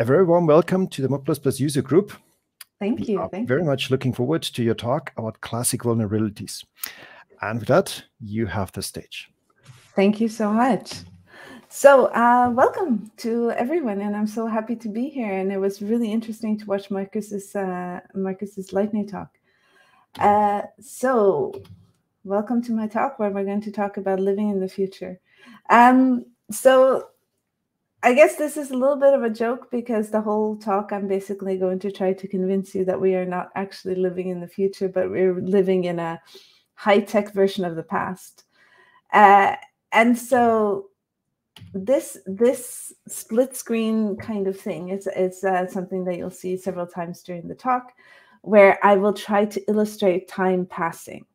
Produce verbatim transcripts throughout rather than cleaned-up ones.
A very warm welcome to the M U C plus plus user group. Thank you. Thank very you. much looking forward to your talk about classic vulnerabilities. And with that, you have the stage. Thank you so much. So uh, welcome to everyone, and I'm so happy to be here. And it was really interesting to watch Marcus's, uh, Marcus's lightning talk. Uh, so welcome to my talk, where we're going to talk about living in the future. Um, so I guess this is a little bit of a joke, because the whole talk I'm basically going to try to convince you that we are not actually living in the future, but we're living in a high-tech version of the past. Uh, and so this this split screen kind of thing is, is uh, something that you'll see several times during the talk, where I will try to illustrate time passing.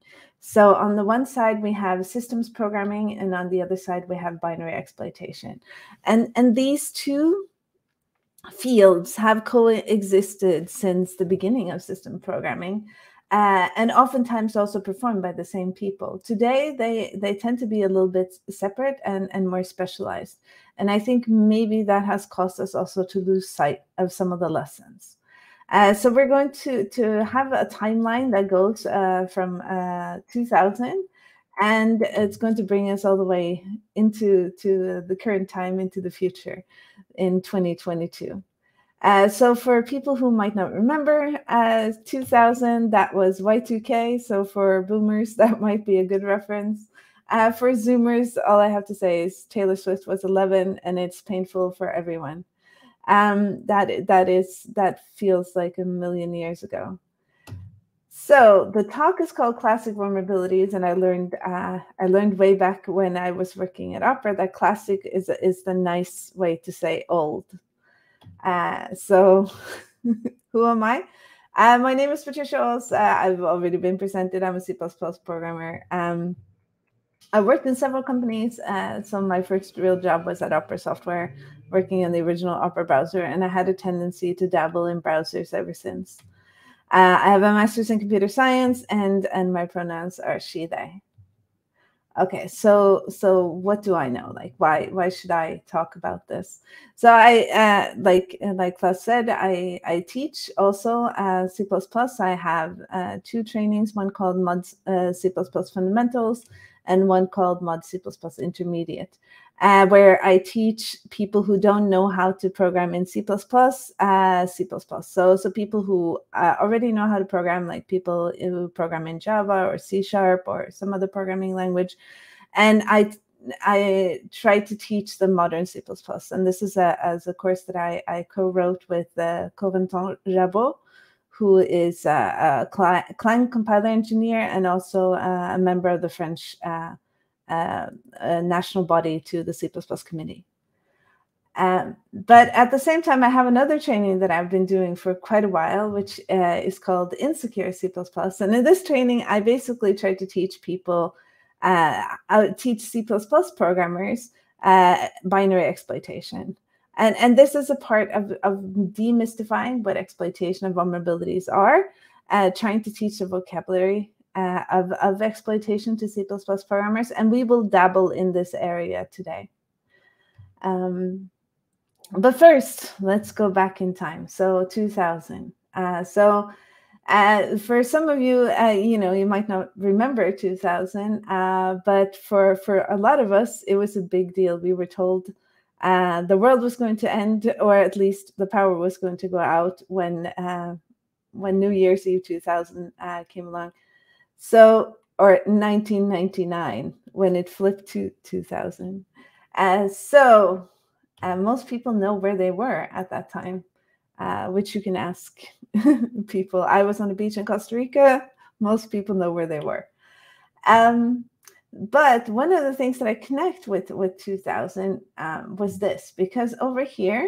So on the one side, we have systems programming, and on the other side, we have binary exploitation. And, and these two fields have coexisted since the beginning of system programming, uh, and oftentimes also performed by the same people. Today, they, they tend to be a little bit separate and, and more specialized. And I think maybe that has caused us also to lose sight of some of the lessons. Uh, so we're going to, to have a timeline that goes uh, from uh, two thousand, and it's going to bring us all the way into to the current time, into the future in twenty twenty-two. Uh, so for people who might not remember, uh, two thousand, that was Y two K. So for boomers, that might be a good reference. Uh, for Zoomers, all I have to say is Taylor Swift was eleven, and it's painful for everyone. Um, that that is that feels like a million years ago. So the talk is called Classic Vulnerabilities, and I learned uh, I learned way back when I was working at Opera that classic is is the nice way to say old. Uh, so who am I? Uh, my name is Patricia Aas. Uh, I've already been presented. I'm a C plus plus programmer. Um, I worked in several companies, uh, so my first real job was at Opera Software, working on the original Opera browser, and I had a tendency to dabble in browsers ever since. Uh, I have a master's in computer science, and, and my pronouns are she, they. Okay, so so what do I know? Like, why why should I talk about this? So I, uh, like like Klaus said, I, I teach also uh, C plus plus. I have uh, two trainings, one called Mod uh, C plus plus Fundamentals, and one called Mod C plus plus Intermediate, uh, where I teach people who don't know how to program in C plus plus, uh, C plus plus. So, so people who uh, already know how to program, like people who program in Java or C sharp or some other programming language. And I, I try to teach them modern C plus plus. And this is a, as a course that I, I co-wrote with uh, Coventon Rabot, who is a, a Clang compiler engineer and also a member of the French uh, uh, uh, national body to the C plus plus committee. Um, but at the same time, I have another training that I've been doing for quite a while, which uh, is called Insecure C plus plus. And in this training, I basically try to teach people, uh, I teach C plus plus programmers uh, binary exploitation. And, and this is a part of, of demystifying what exploitation and vulnerabilities are, uh, trying to teach the vocabulary uh, of, of exploitation to C plus plus programmers. And we will dabble in this area today. Um, but first, let's go back in time. So two thousand. Uh, so uh, for some of you, uh, you know, you might not remember two thousand, uh, but for, for a lot of us, it was a big deal. We were told Uh, the world was going to end, or at least the power was going to go out when uh, when New Year's Eve two thousand uh, came along. So, or nineteen ninety-nine, when it flipped to two thousand. Uh, so, uh, most people know where they were at that time, uh, which you can ask people. I was on a beach in Costa Rica. Most people know where they were. Um, But one of the things that I connect with with two thousand um, was this, because over here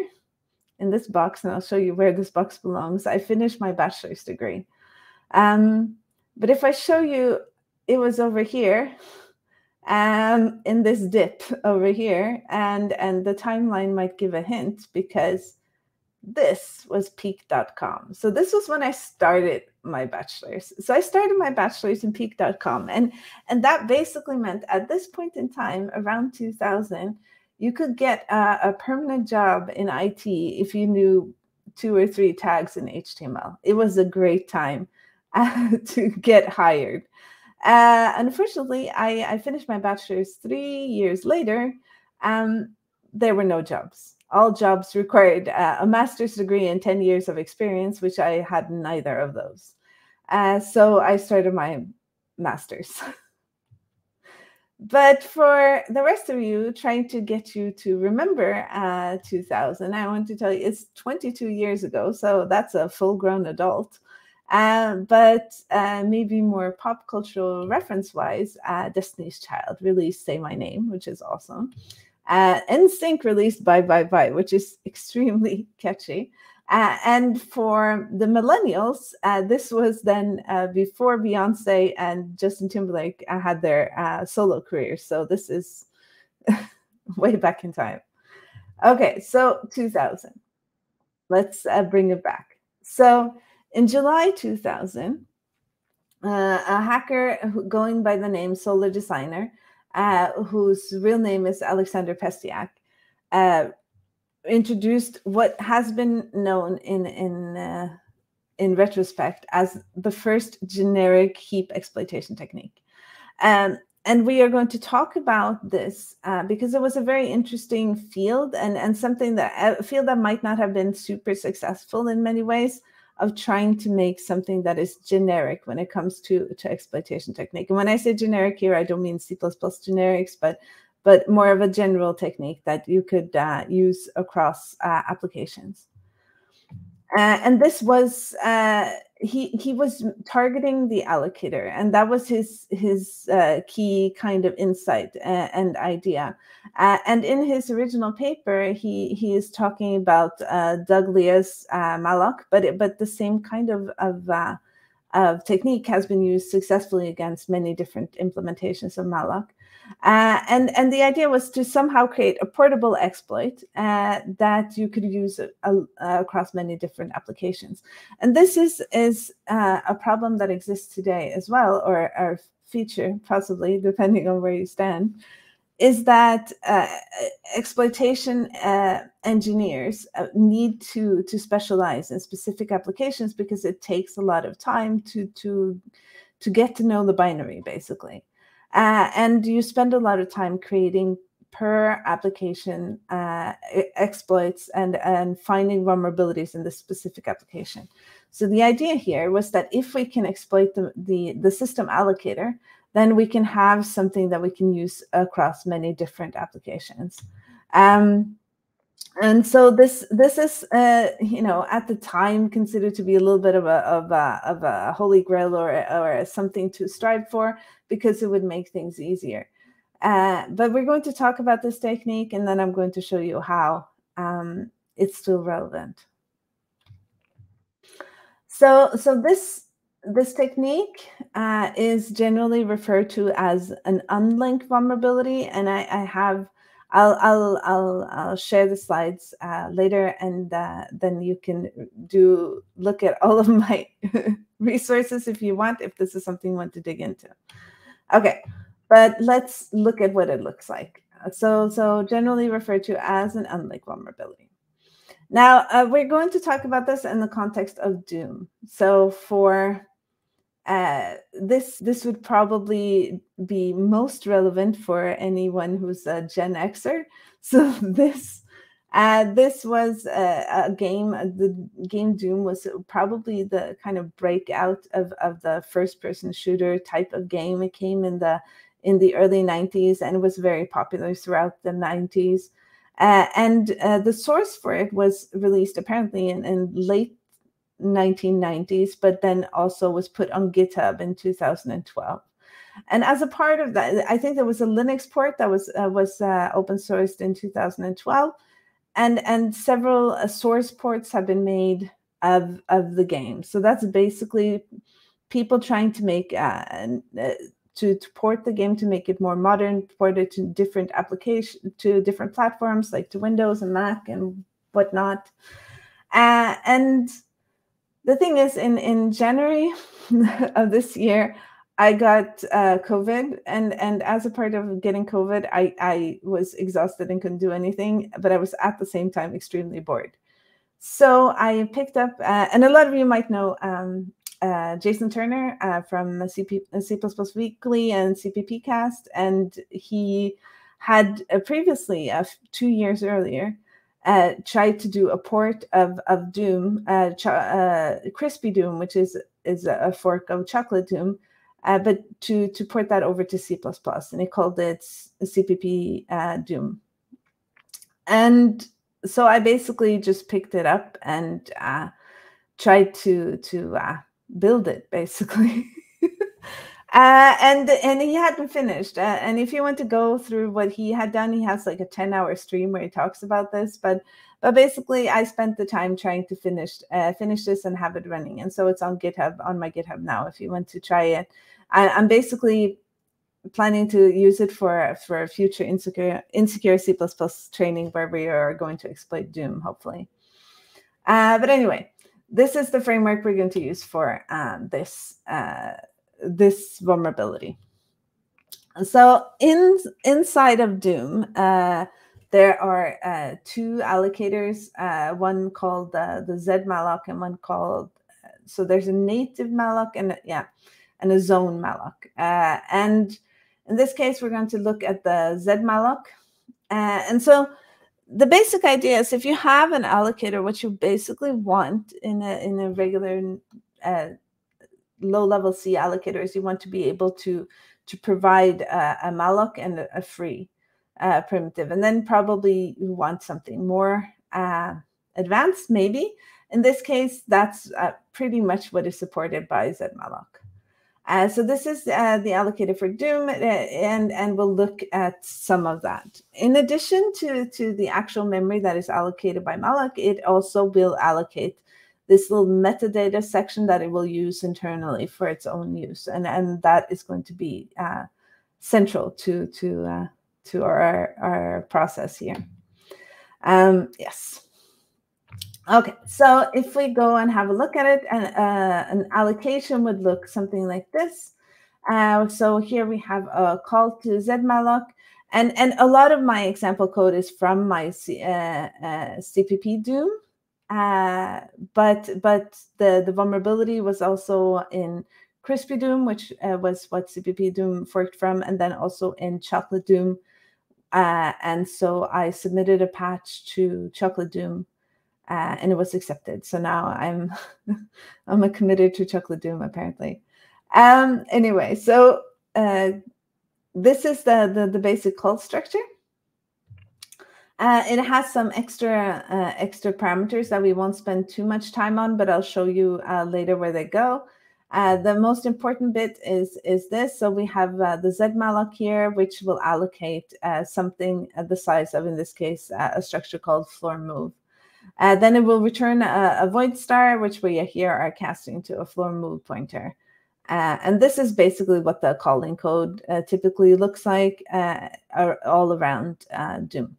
in this box, and I'll show you where this box belongs, I finished my bachelor's degree. Um, but if I show you, it was over here um, in this dip over here, and, and the timeline might give a hint, because this was peak dot com. So this was when I started my bachelor's. So I started my bachelor's in peak dot com. And, and that basically meant at this point in time, around two thousand, You could get uh, a permanent job in I T if you knew two or three tags in H T M L. It was a great time uh, to get hired. Uh, unfortunately, I, I finished my bachelor's three years later. Um, there were no jobs. All jobs required uh, a master's degree and ten years of experience, which I had neither of those. Uh, so I started my master's. But for the rest of you, trying to get you to remember uh, two thousand, I want to tell you it's twenty-two years ago, so that's a full-grown adult. Uh, but uh, maybe more pop cultural reference-wise, uh, Destiny's Child released Say My Name, which is awesome. Uh, NSYNC released Bye Bye Bye, which is extremely catchy. Uh, and for the millennials, uh, this was then uh, before Beyonce and Justin Timberlake uh, had their uh, solo careers. So this is way back in time. Okay, so two thousand. Let's uh, bring it back. So in July two thousand, uh, a hacker going by the name Solar Designer, uh, whose real name is Alexander Pestiak, uh, introduced what has been known in in uh, in retrospect as the first generic heap exploitation technique, um, and we are going to talk about this uh, because it was a very interesting field and and something that a field that might not have been super successful in many ways of trying to make something that is generic when it comes to to exploitation technique. And when I say generic here, I don't mean C plus plus generics, but but more of a general technique that you could uh, use across uh, applications. Uh, and this was, uh, he, he was targeting the allocator, and that was his, his uh, key kind of insight uh, and idea. Uh, and in his original paper, he, he is talking about uh, Doug Lea's uh, malloc, but, it, but the same kind of, of, uh, of technique has been used successfully against many different implementations of malloc. Uh, and, and the idea was to somehow create a portable exploit uh, that you could use a, a, a across many different applications. And this is, is uh, a problem that exists today as well, or a feature possibly, depending on where you stand, is that uh, exploitation uh, engineers need to, to specialize in specific applications because it takes a lot of time to, to, to get to know the binary, basically. Uh, and you spend a lot of time creating per application uh, exploits and, and finding vulnerabilities in this specific application. So the idea here was that if we can exploit the, the, the system allocator, then we can have something that we can use across many different applications. Um, and so this this is, uh, you know, at the time considered to be a little bit of a, of a, of a holy grail or, or something to strive for, because it would make things easier. Uh, but we're going to talk about this technique, and then I'm going to show you how um, it's still relevant. So, so this, this technique uh, is generally referred to as an unlinked vulnerability, and I, I have I'll, I'll, I'll, I'll share the slides uh, later, and uh, then you can do look at all of my resources if you want, if this is something you want to dig into. Okay, but let's look at what it looks like. So, so generally referred to as an unlinked vulnerability. Now, uh, we're going to talk about this in the context of Doom. So for Uh, this this would probably be most relevant for anyone who's a Gen Xer. So this uh, this was a, a game. The game Doom was probably the kind of breakout of of the first-person shooter type of game. It came in the in the early nineties and was very popular throughout the nineties. Uh, and uh, the source for it was released apparently in, in late nineteen nineties, but then also was put on GitHub in two thousand twelve. And as a part of that, I think there was a Linux port that was uh, was uh, open sourced in two thousand twelve, and and several uh, source ports have been made of of the game. So that's basically people trying to make uh, uh, to, to port the game to make it more modern, port it to different application to different platforms like to Windows and Mac and whatnot, uh, and. The thing is, in, in January of this year, I got uh, COVID, and, and as a part of getting COVID, I, I was exhausted and couldn't do anything, but I was at the same time extremely bored. So I picked up, uh, and a lot of you might know um, uh, Jason Turner uh, from C P, C plus plus Weekly and C P P Cast, and he had uh, previously, uh, two years earlier, uh, tried to do a port of, of Doom, uh, uh, Crispy Doom, which is, is a fork of Chocolate Doom, uh, but to, to port that over to C plus plus, and he called it C P P uh, Doom. And so I basically just picked it up and uh, tried to to uh, build it, basically. uh, and and he hadn't finished. Uh, and if you want to go through what he had done, he has like a ten-hour stream where he talks about this. But but basically, I spent the time trying to finish uh, finish this and have it running. And so it's on GitHub, on my GitHub now. If you want to try it, I, I'm basically planning to use it for for future insecure insecure C plus plus training where we are going to exploit Doom, hopefully. Uh, but anyway, this is the framework we're going to use for um, this uh, this vulnerability. So in inside of Doom, uh, there are uh, two allocators, uh, one called uh, the Z malloc and one called. So there's a native malloc and yeah, and a zone malloc, uh, and in this case, we're going to look at the Z malloc. Uh, and so the basic idea is if you have an allocator, what you basically want in a, in a regular uh, low-level C allocator is you want to be able to, to provide a, a malloc and a, a free uh, primitive. And then probably you want something more uh, advanced, maybe. In this case, that's uh, pretty much what is supported by Z malloc. Uh, so this is uh, the allocator for Doom, and, and we'll look at some of that. In addition to, to the actual memory that is allocated by malloc, it also will allocate this little metadata section that it will use internally for its own use. And, and that is going to be uh, central to, to, uh, to our, our process here. Um, yes. Okay, so if we go and have a look at it, and uh, an allocation would look something like this. Uh, so here we have a call to Z malloc, and and a lot of my example code is from my C, uh, uh, C P P Doom, uh, but but the the vulnerability was also in Crispy Doom, which uh, was what C P P Doom forked from, and then also in Chocolate Doom, uh, and so I submitted a patch to Chocolate Doom. Uh, and it was accepted. So now I'm I'm a committed to Chocolate Doom, apparently. Um, anyway, so uh, this is the, the, the basic call structure. Uh, it has some extra, uh, extra parameters that we won't spend too much time on, but I'll show you uh, later where they go. Uh, the most important bit is, is this. So we have uh, the Z malloc here, which will allocate uh, something at the size of, in this case, uh, a structure called floor move. Uh, then it will return a, a void star, which we here are casting to a floor move pointer. Uh, and this is basically what the calling code uh, typically looks like uh, all around uh, Doom.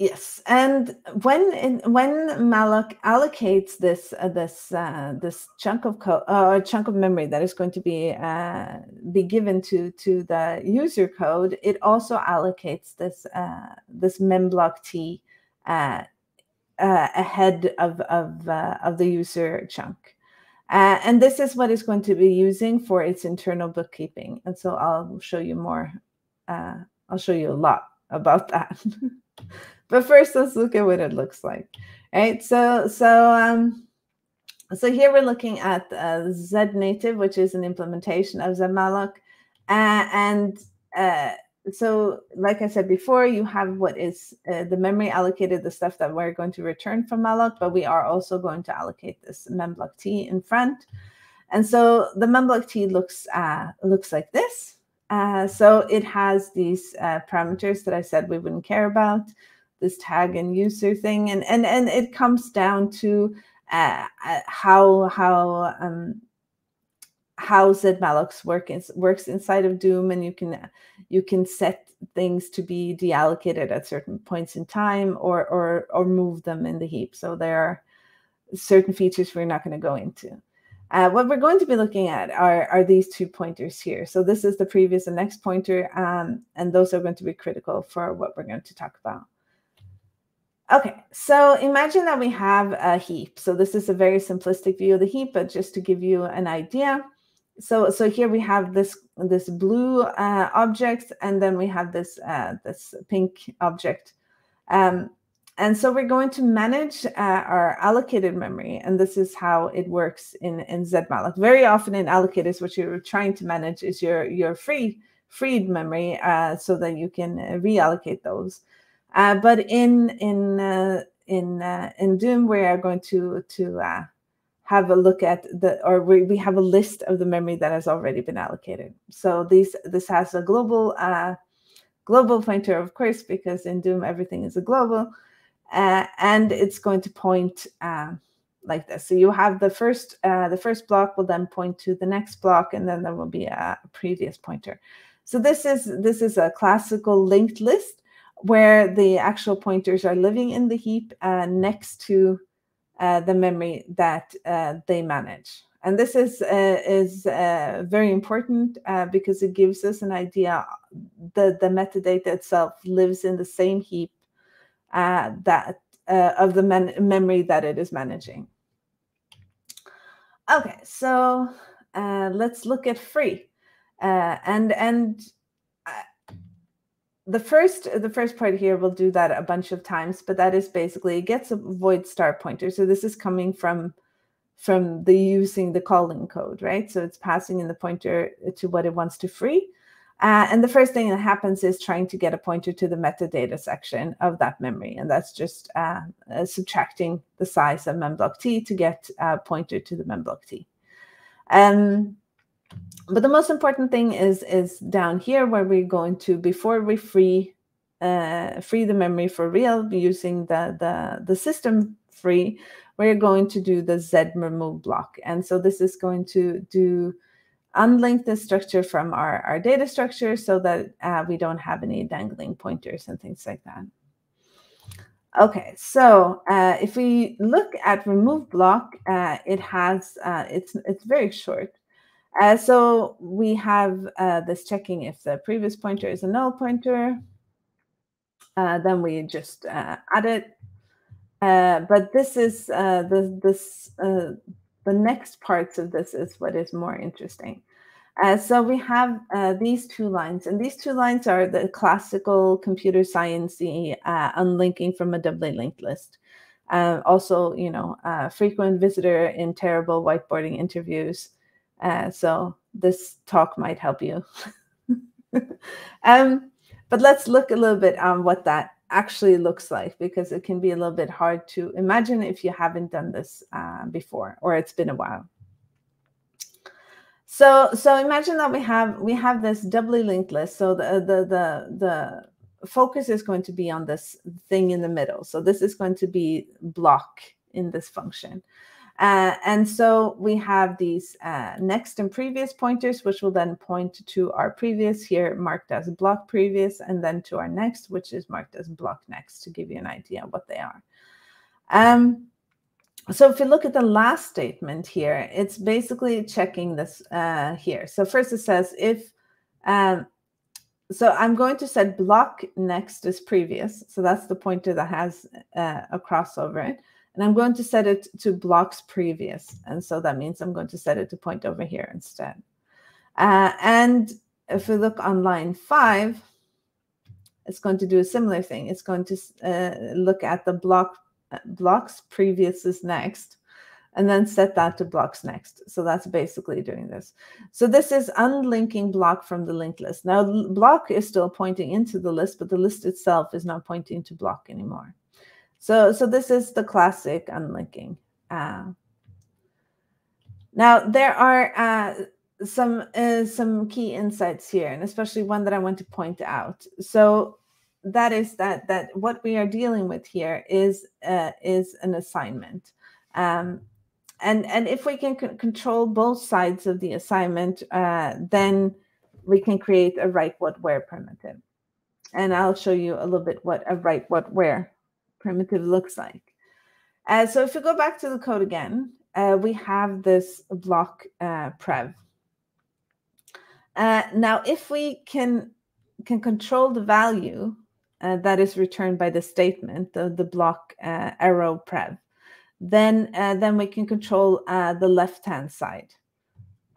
Yes, and when in, when malloc allocates this uh, this uh, this chunk of code or uh, chunk of memory that is going to be uh, be given to to the user code, it also allocates this uh, this memblock T uh, uh, ahead of of uh, of the user chunk, uh, and this is what it's going to be using for its internal bookkeeping. And so I'll show you more. Uh, I'll show you a lot about that. But first, let's look at what it looks like, right? So, so, um, so here we're looking at uh, Z native, which is an implementation of Z malloc, uh, and uh, so, like I said before, you have what is uh, the memory allocated, the stuff that we're going to return from malloc, but we are also going to allocate this memblock T in front, and so the memblock T looks uh, looks like this. Uh, so it has these uh, parameters that I said we wouldn't care about, this tag and user thing, and and and it comes down to uh, how how um, how Z malloc work in, works inside of Doom, and you can you can set things to be deallocated at certain points in time, or or or move them in the heap. So there are certain features we're not going to go into. Uh, what we're going to be looking at are, are these two pointers here. So this is the previous and next pointer, um, and those are going to be critical for what we're going to talk about. Okay, so imagine that we have a heap. So this is a very simplistic view of the heap, but just to give you an idea. So, so here we have this, this blue uh, object, and then we have this, uh, this pink object. Um, And so we're going to manage uh, our allocated memory, and this is how it works in, in Z malloc. Very often in allocators, what you're trying to manage is your, your free, freed memory uh, so that you can reallocate those. Uh, but in, in, uh, in, uh, in Doom, we are going to, to uh, have a look at the, or we, we have a list of the memory that has already been allocated. So these, this has a global, uh, global pointer, of course, because in Doom, everything is a global. Uh, and it's going to point uh, like this. So you have the first, uh, the first block will then point to the next block, and then there will be a previous pointer. So this is this is a classical linked list where the actual pointers are living in the heap uh, next to uh, the memory that uh, they manage. And this is uh, is uh, very important uh, because it gives us an idea that the metadata itself lives in the same heap Uh, that uh, of the memory that it is managing. Okay, so uh, let's look at free, uh, and and uh, the first the first part here we'll do that a bunch of times, but that is basically it gets a void star pointer. So this is coming from from the using the calling code, right? So it's passing in the pointer to what it wants to free. Uh, and the first thing that happens is trying to get a pointer to the metadata section of that memory. And that's just uh, uh, subtracting the size of memblock T to get a pointer to the memblock T. Um, but the most important thing is, is down here where we're going to, before we free, uh, free the memory for real using the, the, the system free, we're going to do the Z remove block. And so this is going to do unlink this structure from our, our data structure so that uh, we don't have any dangling pointers and things like that. Okay, so uh, if we look at remove block, uh, it has uh, it's it's very short. Uh, so we have uh, this checking if the previous pointer is a null pointer. Uh, then we just uh, add it. Uh, but this is uh, the this. Uh, The next parts of this is what is more interesting. Uh, so we have uh, these two lines, and these two lines are the classical computer science-y uh, unlinking from a doubly linked list. Uh, also, you know, uh, frequent visitor in terrible whiteboarding interviews. Uh, so this talk might help you. um, but let's look a little bit on what that actually looks like, because it can be a little bit hard to imagine if you haven't done this uh, before or it's been a while. So, so imagine that we have we have this doubly linked list. So the the the the focus is going to be on this thing in the middle. So this is going to be block in this function, uh, and so we have these uh, next and previous pointers, which will then point to our previous here marked as block previous, and then to our next, which is marked as block next, to give you an idea of what they are. Um, so if you look at the last statement here, it's basically checking this uh, here. So first it says if, um, so I'm going to set block next is previous. So that's the pointer that has uh, a crossover it. And I'm going to set it to blocks previous. And so that means I'm going to set it to point over here instead. Uh, and if we look on line five, it's going to do a similar thing. It's going to uh, look at the block uh, blocks previous is next, and then set that to blocks next. So that's basically doing this. So this is unlinking block from the linked list. Now, block is still pointing into the list, but the list itself is not pointing to block anymore. So, so this is the classic unlinking. Uh, now, there are uh, some uh, some key insights here, and especially one that I want to point out. So that is that that what we are dealing with here is uh, is an assignment, um, and and if we can control both sides of the assignment, uh, then we can create a write what where primitive, and I'll show you a little bit what a write what where primitive looks like. Uh, so if you go back to the code again, uh, we have this block uh, prev. Uh, now, if we can, can control the value uh, that is returned by the statement, the, the block uh, arrow prev, then, uh, then we can control uh, the left-hand side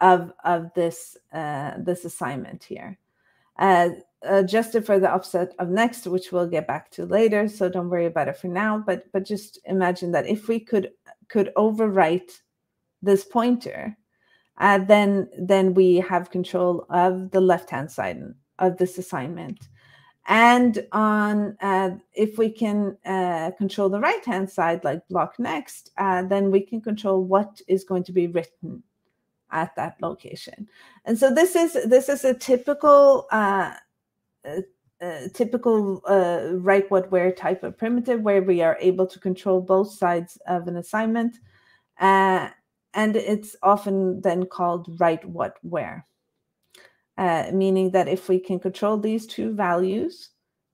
of, of this, uh, this assignment here. Uh, adjusted for the offset of next, which we'll get back to later, so don't worry about it for now, but, but just imagine that if we could, could overwrite this pointer, Uh, then, then we have control of the left-hand side of this assignment. And on uh, if we can uh, control the right-hand side, like block next, uh, then we can control what is going to be written at that location. And so this is this is a typical uh, uh, uh, typical uh, write what where type of primitive, where we are able to control both sides of an assignment. Uh, And it's often then called write what where, uh, meaning that if we can control these two values,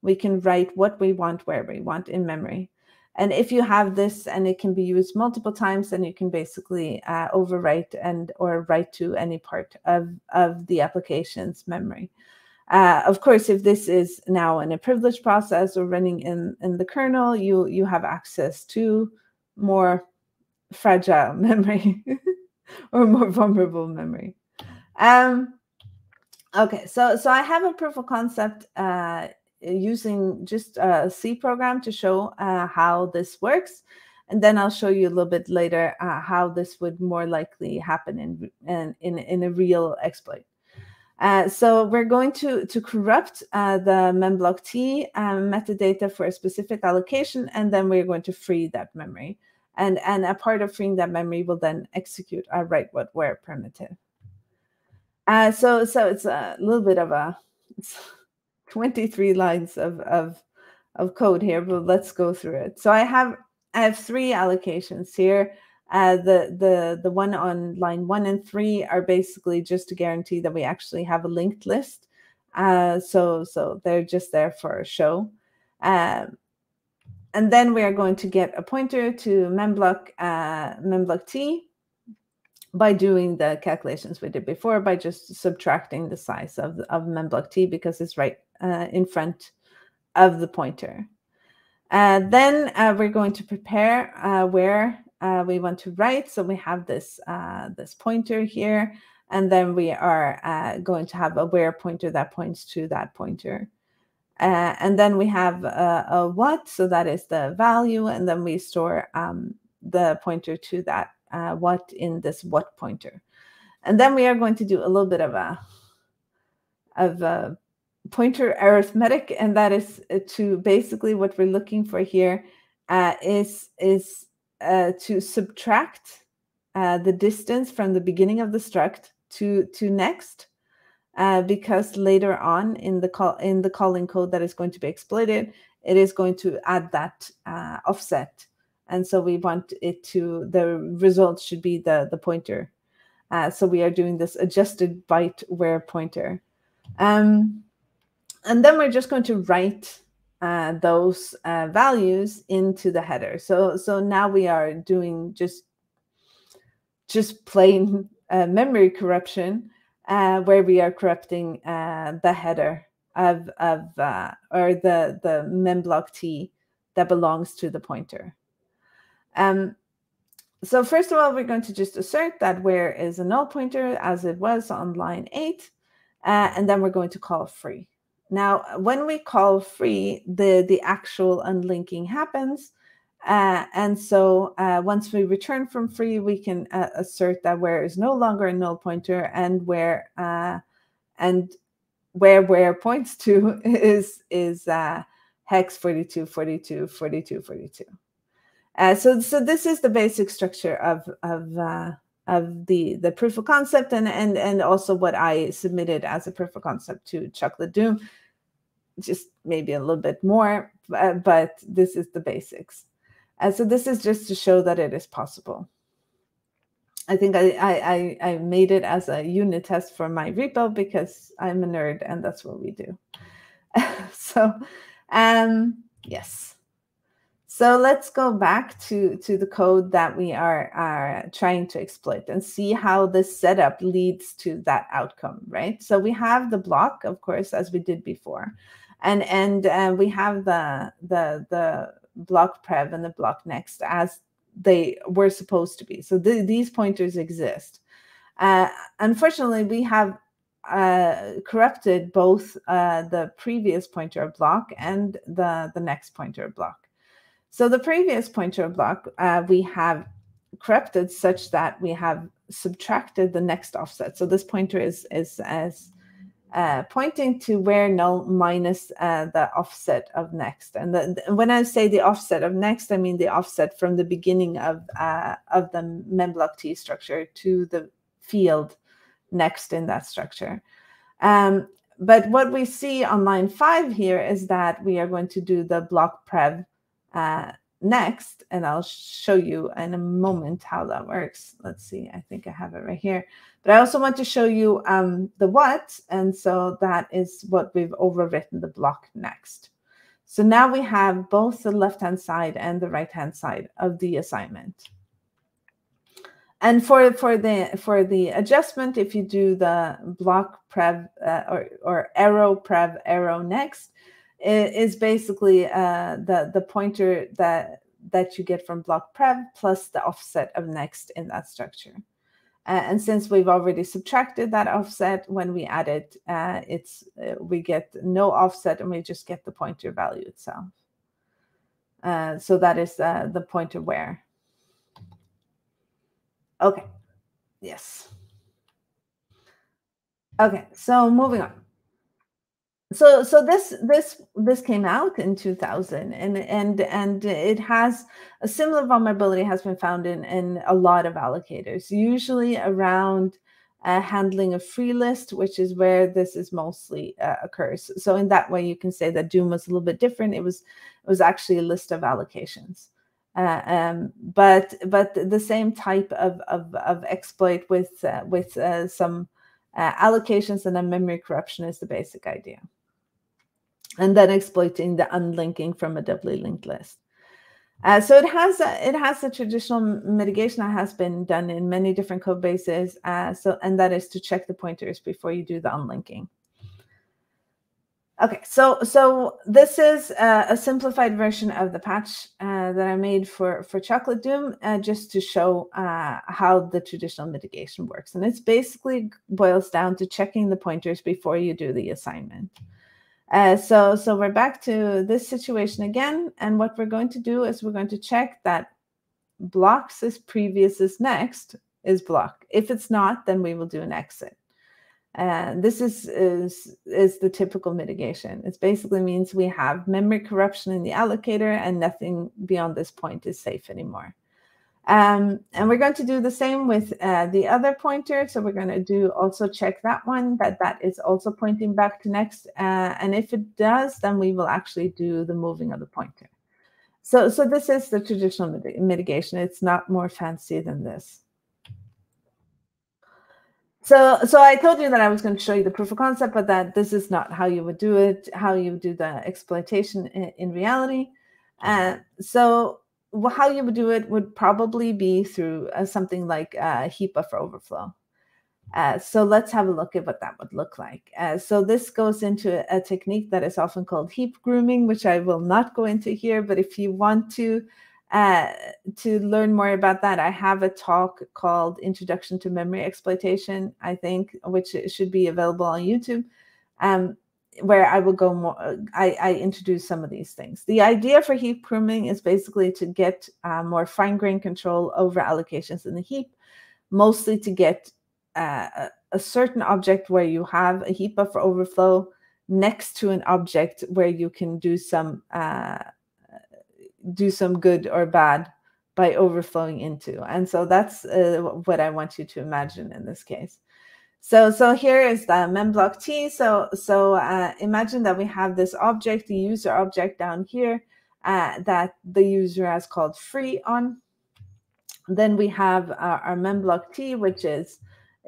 we can write what we want where we want in memory. And if you have this and it can be used multiple times, then you can basically uh, overwrite and or write to any part of, of the application's memory. Uh, of course, if this is now in a privileged process or running in, in the kernel, you, you have access to more fragile memory or more vulnerable memory. Um, okay, so so I have a proof of concept uh, using just a C program to show uh, how this works, and then I'll show you a little bit later uh, how this would more likely happen in in in, in a real exploit. Uh, so we're going to to corrupt uh, the memblock T uh, metadata for a specific allocation, and then we're going to free that memory. And, and a part of freeing that memory will then execute our write what where primitive. Uh, so so it's a little bit of a twenty-three lines of, of of code here, but let's go through it. So I have I have three allocations here. Uh, the the the one on line one and three are basically just to guarantee that we actually have a linked list. Uh, so so they're just there for show. Um, And then we are going to get a pointer to memblock, uh, memblock T by doing the calculations we did before by just subtracting the size of, of memblock T because it's right uh, in front of the pointer. Uh, then uh, we're going to prepare uh, where uh, we want to write. So we have this, uh, this pointer here, and then we are uh, going to have a where pointer that points to that pointer. Uh, and then we have a, a what, so that is the value, and then we store um, the pointer to that uh, what in this what pointer. And then we are going to do a little bit of a, of a pointer arithmetic, and that is to basically what we're looking for here uh, is, is uh, to subtract uh, the distance from the beginning of the struct to, to next. Uh, because later on in the call in the calling code that is going to be exploited, it is going to add that uh, offset, and so we want it to the result should be the the pointer. Uh, so we are doing this adjusted byte where pointer, um, and then we're just going to write uh, those uh, values into the header. So so now we are doing just just plain uh, memory corruption. Uh, where we are corrupting uh, the header of, of uh, or the, the memblock T that belongs to the pointer. Um, so first of all, we're going to just assert that where is a null pointer as it was on line eight, uh, and then we're going to call free. Now, when we call free, the, the actual unlinking happens. Uh, and so uh, once we return from free, we can uh, assert that where is no longer a null pointer, and where uh, and where where points to is is uh, hex forty-two, forty-two, forty-two, forty-two. Uh, so so this is the basic structure of of uh, of the the proof of concept, and and and also what I submitted as a proof of concept to Chocolate Doom. Just maybe a little bit more, uh, but this is the basics. Uh, so this is just to show that it is possible. I think I, I, I made it as a unit test for my repo because I'm a nerd and that's what we do. so um, yes. So let's go back to, to the code that we are, are trying to exploit and see how this setup leads to that outcome, right? So we have the block, of course, as we did before. And, and uh, we have the, the, the block prev and the block next as they were supposed to be. So th these pointers exist. Uh, unfortunately, we have uh, corrupted both uh, the previous pointer of block and the, the next pointer of block. So the previous pointer block, uh, we have corrupted such that we have subtracted the next offset. So this pointer is, is, is uh, pointing to where null minus uh, the offset of next. And the, when I say the offset of next, I mean the offset from the beginning of, uh, of the memblock T structure to the field next in that structure. Um, but what we see on line five here is that we are going to do the block prev Uh, next, and I'll show you in a moment how that works. Let's see, I think I have it right here. But I also want to show you um, the what, and so that is what we've overwritten, the block next. So now we have both the left-hand side and the right-hand side of the assignment. And for, for, the, for the adjustment, if you do the block prev uh, or, or arrow prev arrow next, it is basically uh, the, the pointer that, that you get from block prev plus the offset of next in that structure. Uh, and since we've already subtracted that offset, when we add it, uh, it's, uh, we get no offset and we just get the pointer value itself. Uh, so that is uh, the pointer where. Okay, yes. Okay, so moving on. So, so this this this came out in two thousand, and and and it has a similar vulnerability has been found in in a lot of allocators, usually around uh, handling a free list, which is where this is mostly uh, occurs. So, in that way, you can say that Doom was a little bit different. It was it was actually a list of allocations, uh, um, but but the same type of of, of exploit with uh, with uh, some uh, allocations and a memory corruption is the basic idea. And then exploiting the unlinking from a doubly linked list. Uh, so it has a, it has a traditional mitigation that has been done in many different code bases. Uh, so and that is to check the pointers before you do the unlinking. Okay, so so this is a, a simplified version of the patch uh, that I made for for Chocolate Doom, uh, just to show uh, how the traditional mitigation works. And it's basically boils down to checking the pointers before you do the assignment. Uh, so, so we're back to this situation again, and what we're going to do is we're going to check that blocks is previous is next is block. If it's not, then we will do an exit. Uh, this is, is, is the typical mitigation. It basically means we have memory corruption in the allocator and nothing beyond this point is safe anymore. Um, and we're going to do the same with uh, the other pointer. So we're going to do also check that one, that that is also pointing back to next. Uh, and if it does, then we will actually do the moving of the pointer. So, so this is the traditional mit- mitigation. It's not more fancy than this. So, so I told you that I was going to show you the proof of concept, but that this is not how you would do it, how you do the exploitation in, in reality. Uh, so... Well, how you would do it would probably be through uh, something like uh, HEPA for overflow. Uh, so let's have a look at what that would look like. Uh, so this goes into a, a technique that is often called heap grooming, which I will not go into here. But if you want to uh, to learn more about that, I have a talk called Introduction to Memory Exploitation, I think, which should be available on YouTube. Um, where I will go more, I, I introduce some of these things. The idea for heap grooming is basically to get uh, more fine-grained control over allocations in the heap, mostly to get uh, a certain object where you have a heap buffer overflow next to an object where you can do some uh, do some good or bad by overflowing into. And so that's uh, what I want you to imagine in this case. So, so here is the memblock T. So, so uh, imagine that we have this object, the user object down here uh, that the user has called free on. Then we have uh, our memblock T, which is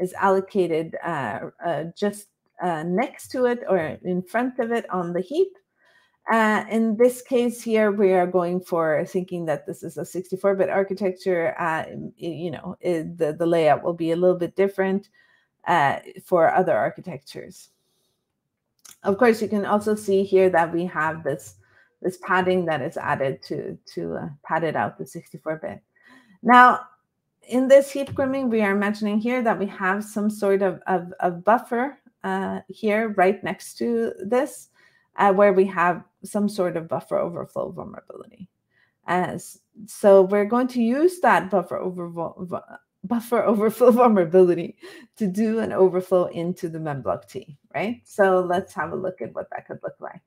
is allocated uh, uh, just uh, next to it or in front of it on the heap. Uh, in this case here, we are going for thinking that this is a sixty-four bit architecture. Uh, you know, it, the, the layout will be a little bit different uh, for other architectures. Of course, you can also see here that we have this, this padding that is added to, to uh, padded out the sixty-four bit. Now, in this heap grooming, we are mentioning here that we have some sort of, of, of buffer uh, here right next to this, uh, where we have some sort of buffer overflow vulnerability. Uh, so we're going to use that buffer, over, buffer overflow vulnerability to do an overflow into the memblock T, right? So let's have a look at what that could look like.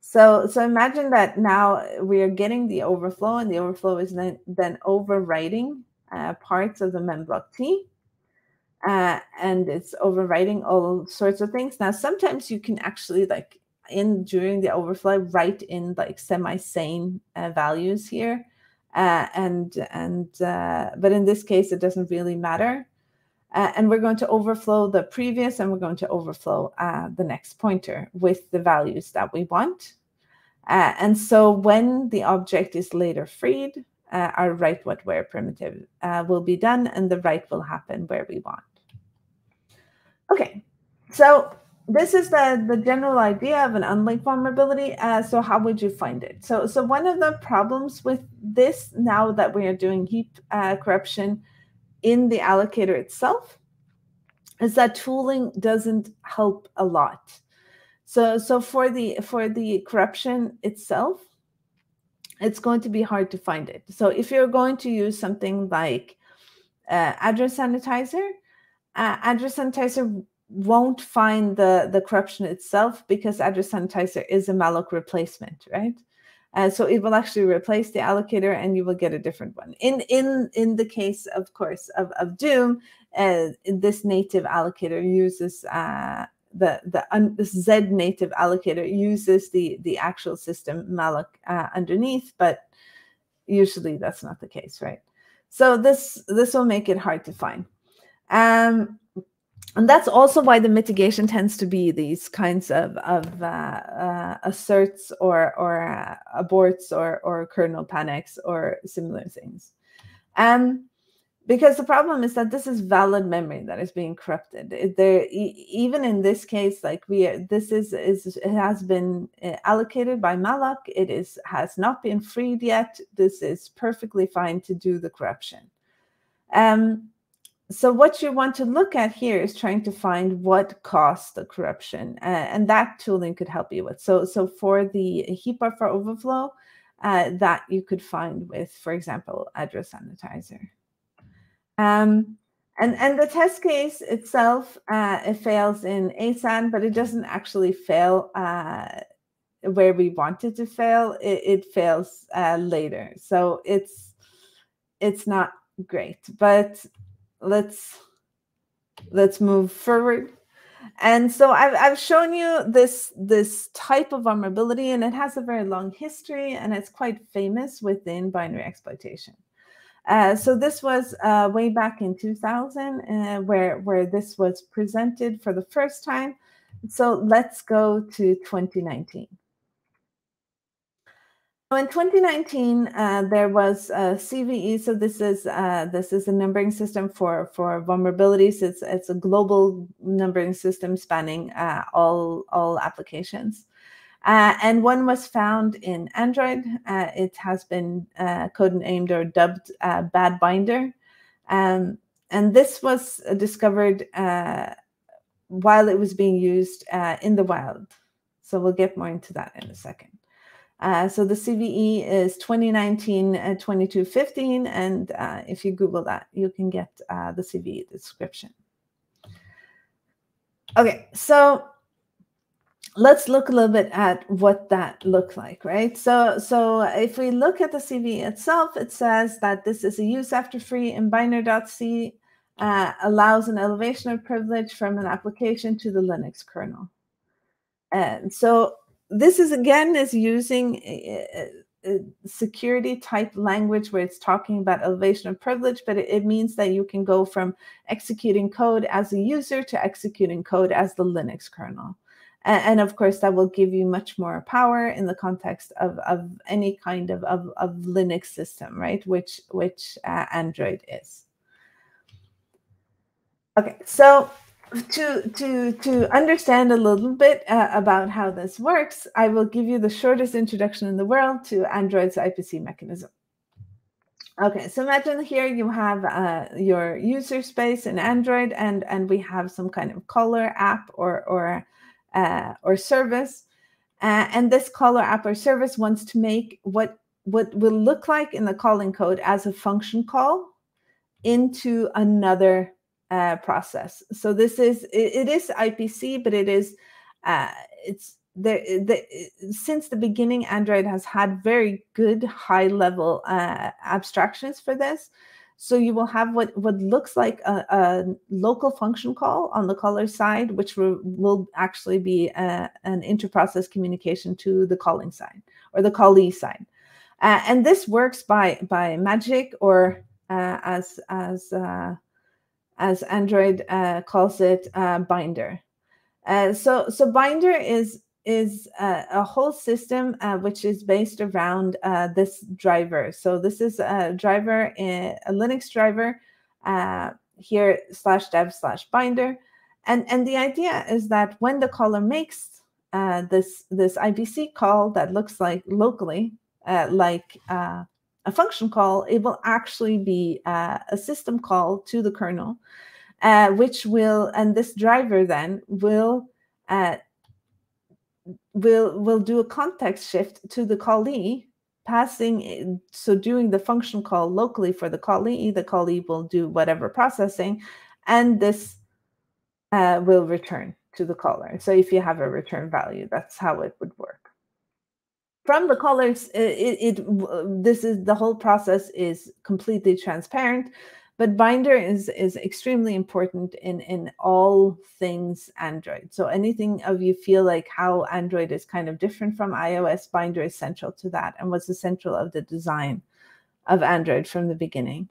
So, so imagine that now we are getting the overflow, and the overflow is then, then overwriting uh, parts of the memblock T. Uh, and it's overwriting all sorts of things. Now, sometimes you can actually like, in during the overflow, write in like semi-sane uh, values here, uh, and and uh, but in this case it doesn't really matter. Uh, and we're going to overflow the previous, and we're going to overflow uh, the next pointer with the values that we want. Uh, and so when the object is later freed, uh, our write what where primitive uh, will be done, and the write will happen where we want. Okay, so this is the, the general idea of an unlinked vulnerability. Uh, so how would you find it? So, so one of the problems with this, now that we are doing heap uh, corruption in the allocator itself, is that tooling doesn't help a lot. So, so for the, for the corruption itself, it's going to be hard to find it. So if you're going to use something like uh, address sanitizer, uh, address sanitizer won't find the, the corruption itself, because address sanitizer is a malloc replacement, right? Uh, so it will actually replace the allocator, and you will get a different one. In in in the case, of course, of, of Doom, uh, this native allocator uses uh, the the un, this Z native allocator uses the the actual system malloc uh, underneath, but usually that's not the case, right? So this this will make it hard to find. Um, And that's also why the mitigation tends to be these kinds of, of uh, uh, asserts or, or uh, aborts or, or kernel panics or similar things. Um, because the problem is that this is valid memory that is being corrupted. There, e even in this case, like we, are, this is, is it has been allocated by malloc. It is has not been freed yet. This is perfectly fine to do the corruption. Um, So what you want to look at here is trying to find what caused the corruption, uh, and that tooling could help you with. So, so for the heap buffer overflow, uh, that you could find with, for example, address sanitizer. Um, and, and the test case itself, uh, it fails in ASAN, but it doesn't actually fail uh, where we want it to fail. It, it fails uh, later. So it's, it's not great, but let's let's move forward. And so I've, I've shown you this this type of vulnerability, and it has a very long history, and it's quite famous within binary exploitation. Uh, so this was uh, way back in two thousand, uh, where where this was presented for the first time. So let's go to twenty nineteen. So in twenty nineteen, uh, there was a C V E. So this is uh, this is a numbering system for for vulnerabilities. It's it's a global numbering system spanning uh, all all applications, uh, and one was found in Android. Uh, it has been uh, codenamed or dubbed uh, Bad Binder, um, and this was discovered uh, while it was being used uh, in the wild. So we'll get more into that in a second. Uh, so the C V E is twenty nineteen twenty-two fifteen, and uh, if you Google that, you can get uh, the C V E description. Okay, so let's look a little bit at what that looked like, right? So, so if we look at the C V E itself, it says that this is a use after free in binary.c, uh, allows an elevation of privilege from an application to the Linux kernel. And so this is, again, is using a, a security type language where it's talking about elevation of privilege, but it, it means that you can go from executing code as a user to executing code as the Linux kernel. And of course, that will give you much more power in the context of, of any kind of, of, of Linux system, right? Which, which uh, Android is. Okay, so to, to, to understand a little bit uh, about how this works, I will give you the shortest introduction in the world to Android's I P C mechanism. Okay, so imagine here you have uh, your user space in Android, and, and we have some kind of caller app or, or Uh, or service, uh, and this caller app or service wants to make what, what will look like in the calling code as a function call into another uh, process. So this is, it, it is I P C, but it is, uh, it's the, the, since the beginning, Android has had very good high level uh, abstractions for this. So you will have what, what looks like a, a local function call on the caller side, which will, will actually be a, an inter-process communication to the calling side or the callee side. Uh, and this works by, by magic, or uh, as, as, uh, as Android uh, calls it, uh, Binder. Uh, so, so Binder is, is uh, a whole system uh, which is based around uh, this driver. So this is a driver, in, a Linux driver uh, here slash dev slash binder. And, and the idea is that when the caller makes uh, this, this I P C call that looks like locally, uh, like uh, a function call, it will actually be uh, a system call to the kernel, uh, which will, and this driver then will, uh, We'll, we'll do a context shift to the callee, passing, so doing the function call locally for the callee. The callee will do whatever processing, and this uh, will return to the caller. So if you have a return value, that's how it would work. From the callers, it, it this is the whole process is completely transparent, but Binder is, is extremely important in, in all things Android. So anything of you feel like how Android is kind of different from iOS, Binder is central to that and was essential of the design of Android from the beginning.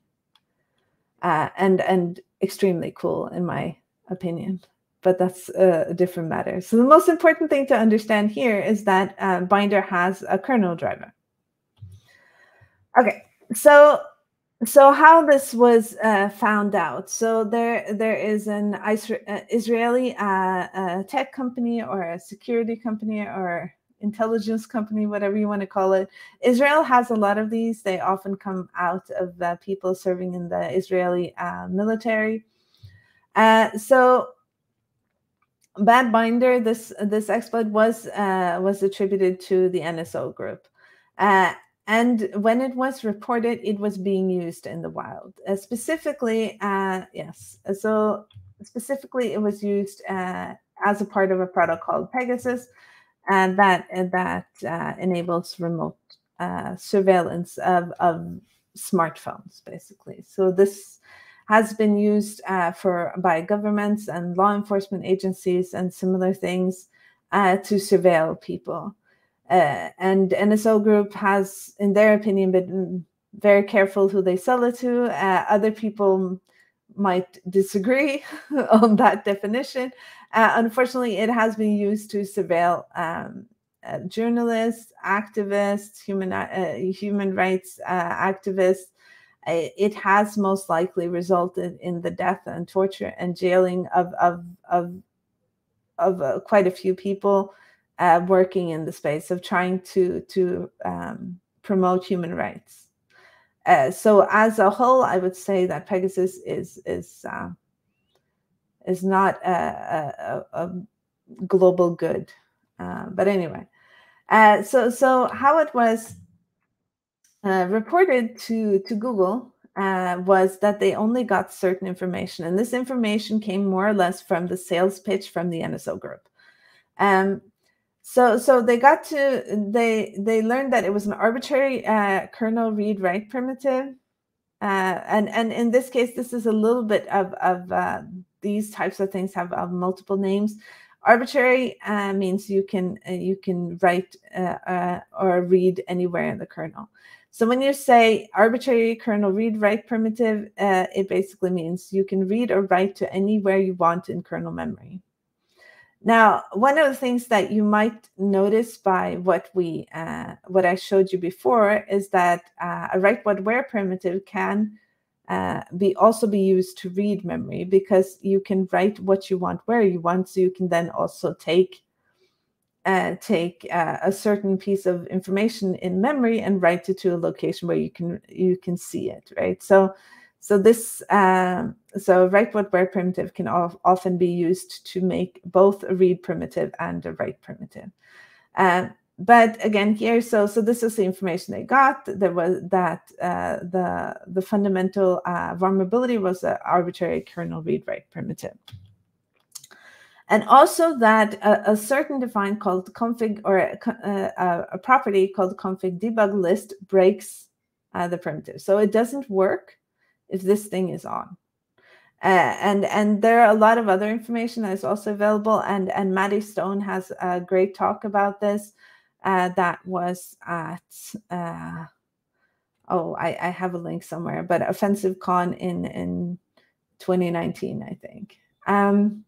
Uh, and, and extremely cool in my opinion, but that's a different matter. So the most important thing to understand here is that uh, Binder has a kernel driver. Okay, so So how this was uh, found out. So there, there is an Israeli uh, uh, tech company or a security company or intelligence company, whatever you want to call it. Israel has a lot of these. They often come out of uh, people serving in the Israeli uh, military. Uh, so Bad Binder, this, this exploit was, uh, was attributed to the N S O Group. Uh, And when it was reported, it was being used in the wild. Uh, specifically, uh, yes, so specifically it was used uh, as a part of a product called Pegasus, and that, and that uh, enables remote uh, surveillance of, of smartphones, basically. So this has been used uh, for by governments and law enforcement agencies and similar things uh, to surveil people. Uh, and N S O Group has, in their opinion, been very careful who they sell it to. Uh, other people might disagree on that definition. Uh, unfortunately, it has been used to surveil um, uh, journalists, activists, human, uh, human rights uh, activists. It has most likely resulted in the death and torture and jailing of, of, of, of uh, quite a few people. Uh, working in the space of trying to, to um, promote human rights. Uh, so as a whole, I would say that Pegasus is, is, uh, is not a, a, a global good. Uh, but anyway, uh, so, so how it was uh, reported to, to Google uh, was that they only got certain information. And this information came more or less from the sales pitch from the N S O Group. Um, So, so they got to, they, they learned that it was an arbitrary uh, kernel read-write primitive. Uh, and, and in this case, this is a little bit of, of uh, these types of things have uh, multiple names. Arbitrary uh, means you can, uh, you can write uh, uh, or read anywhere in the kernel. So when you say arbitrary kernel read-write primitive, uh, it basically means you can read or write to anywhere you want in kernel memory. Now, one of the things that you might notice by what we uh, what I showed you before is that uh, a write what where primitive can uh, be also be used to read memory, because you can write what you want where you want, so you can then also take uh, take uh, a certain piece of information in memory and write it to a location where you can you can see it, right? So. So this, uh, so write what where primitive can of, often be used to make both a read primitive and a write primitive. Uh, but again, here, so so this is the information I got. There was that uh, the the fundamental uh, vulnerability was an arbitrary kernel read write primitive, and also that a, a certain define called config, or a, a, a property called config debug list breaks uh, the primitive, so it doesn't work if this thing is on. Uh, and and there are a lot of other information that is also available, and, and Maddie Stone has a great talk about this uh, that was at, uh, oh, I, I have a link somewhere, but OffensiveCon in, in twenty nineteen, I think. Um,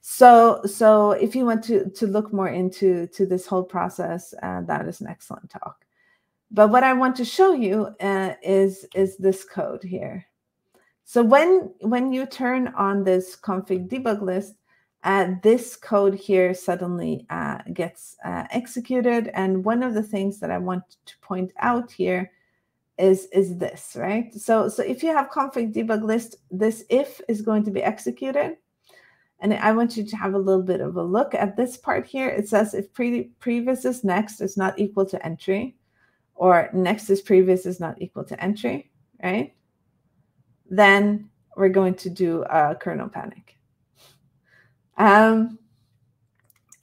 so so if you want to, to look more into to this whole process, uh, that is an excellent talk. But what I want to show you uh, is, is this code here. So when, when you turn on this config debug list, uh, this code here suddenly uh, gets uh, executed. And one of the things that I want to point out here is, is this, right? So, so if you have config debug list, this if is going to be executed. And I want you to have a little bit of a look at this part here. It says if pre previous is next is not equal to entry, or next is previous is not equal to entry, right? Then we're going to do a kernel panic. Um,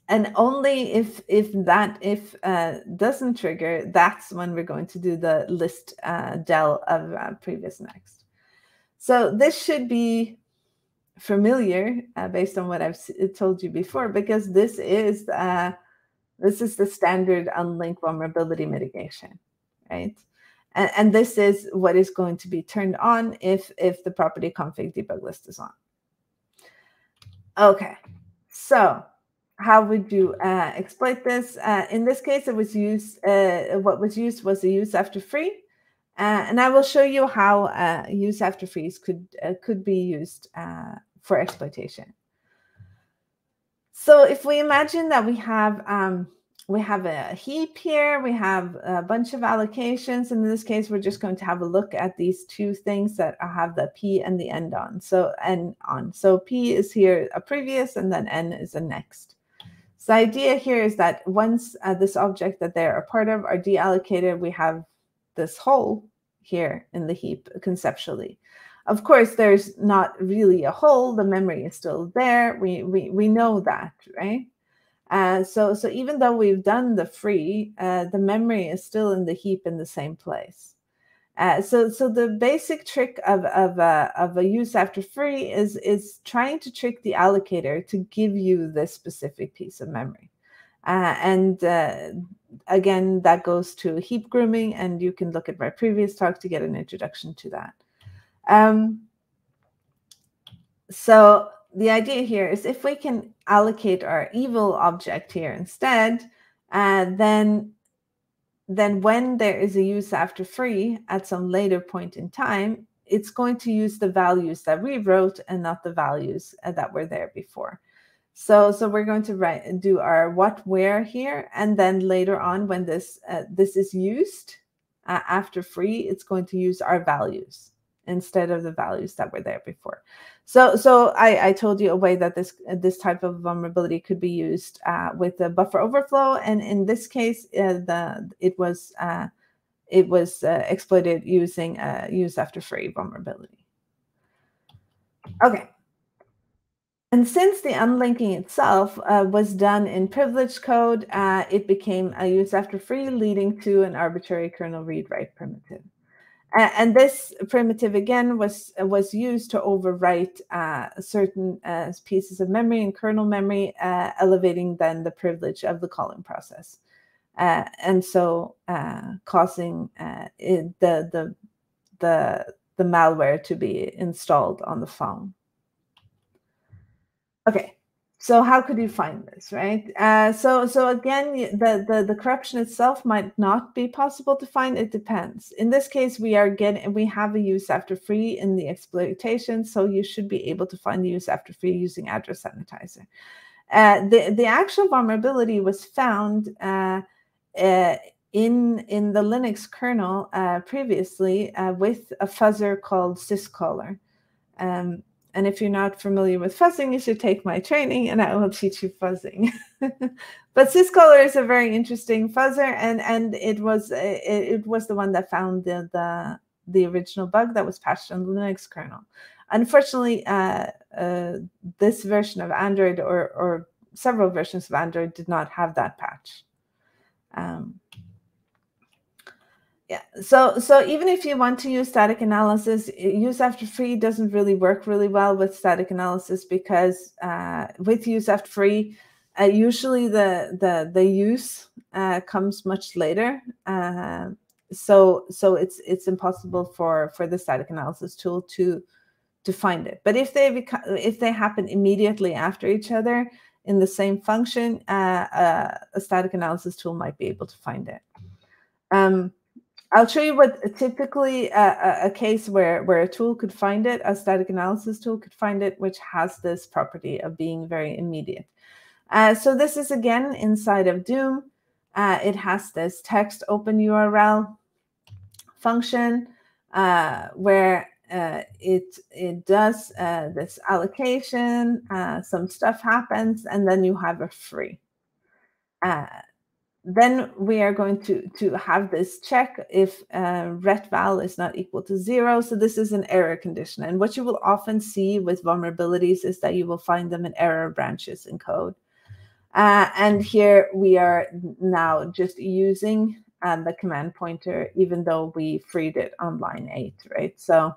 and only if if that if uh, doesn't trigger, that's when we're going to do the list uh, del of uh, previous next. So this should be familiar uh, based on what I've told you before, because this is uh, This is the standard unlinked vulnerability mitigation, right? And, and this is what is going to be turned on if, if the property config debug list is on. Okay, so how would you uh, exploit this? Uh, in this case, it was used. Uh, what was used was the use after free, uh, and I will show you how uh, use after frees could uh, could be used uh, for exploitation. So if we imagine that we have um, we have a heap here, we have a bunch of allocations. In this case, we're just going to have a look at these two things that have the P and the end on. So N on. So P is here a previous, and then N is a next. So the idea here is that once uh, this object that they're a part of are deallocated, we have this hole here in the heap conceptually. Of course, there's not really a hole. The memory is still there. We we we know that, right? Uh, so so even though we've done the free, uh, the memory is still in the heap in the same place. Uh, so so the basic trick of of a of a use after free is is trying to trick the allocator to give you this specific piece of memory, uh, and uh, again that goes to heap grooming, and you can look at my previous talk to get an introduction to that. Um, so the idea here is if we can allocate our evil object here instead, uh, then, then when there is a use after free at some later point in time, it's going to use the values that we wrote and not the values uh, that were there before. So, so we're going to write and do our what, where here, and then later on when this, uh, this is used uh, after free, it's going to use our values instead of the values that were there before. So so I, I told you a way that this, this type of vulnerability could be used uh, with the buffer overflow. And in this case, uh, the it was uh, it was uh, exploited using uh, use after free vulnerability. Okay. And since the unlinking itself uh, was done in privileged code, uh, it became a use after free, leading to an arbitrary kernel read-write primitive. And this primitive, again, was was used to overwrite uh, certain uh, pieces of memory and kernel memory, uh, elevating then the privilege of the calling process. Uh, and so uh, causing uh, it, the, the, the, the malware to be installed on the phone. Okay, So how could you find this, right? Uh, so so again, the, the, the corruption itself might not be possible to find. It depends. In this case, we are getting we have a use after free in the exploitation, so you should be able to find the use after free using address sanitizer. Uh, the the actual vulnerability was found uh, uh, in in the Linux kernel uh, previously uh, with a fuzzer called syscaller. Um, And if you're not familiar with fuzzing, you should take my training and I will teach you fuzzing. But syscaller is a very interesting fuzzer, and, and it was it, it was the one that found the, the, the original bug that was patched on the Linux kernel. Unfortunately, uh, uh, this version of Android, or, or several versions of Android, did not have that patch. Um, Yeah. So, so even if you want to use static analysis, use after free doesn't really work really well with static analysis, because uh, with use after free, uh, usually the the the use uh, comes much later. Uh, so, so it's it's impossible for for the static analysis tool to to find it. But if they if they happen immediately after each other in the same function, uh, uh, a static analysis tool might be able to find it. Um, I'll show you what typically a, a case where, where a tool could find it, a static analysis tool could find it, which has this property of being very immediate. Uh, so this is, again, inside of Doom. Uh, it has this text open U R L function uh, where uh, it, it does uh, this allocation, uh, some stuff happens, and then you have a free. Uh, Then we are going to, to have this check if uh, retval is not equal to zero. So this is an error condition. And what you will often see with vulnerabilities is that you will find them in error branches in code. Uh, and here we are now just using um, the command pointer, even though we freed it on line eight, right? So,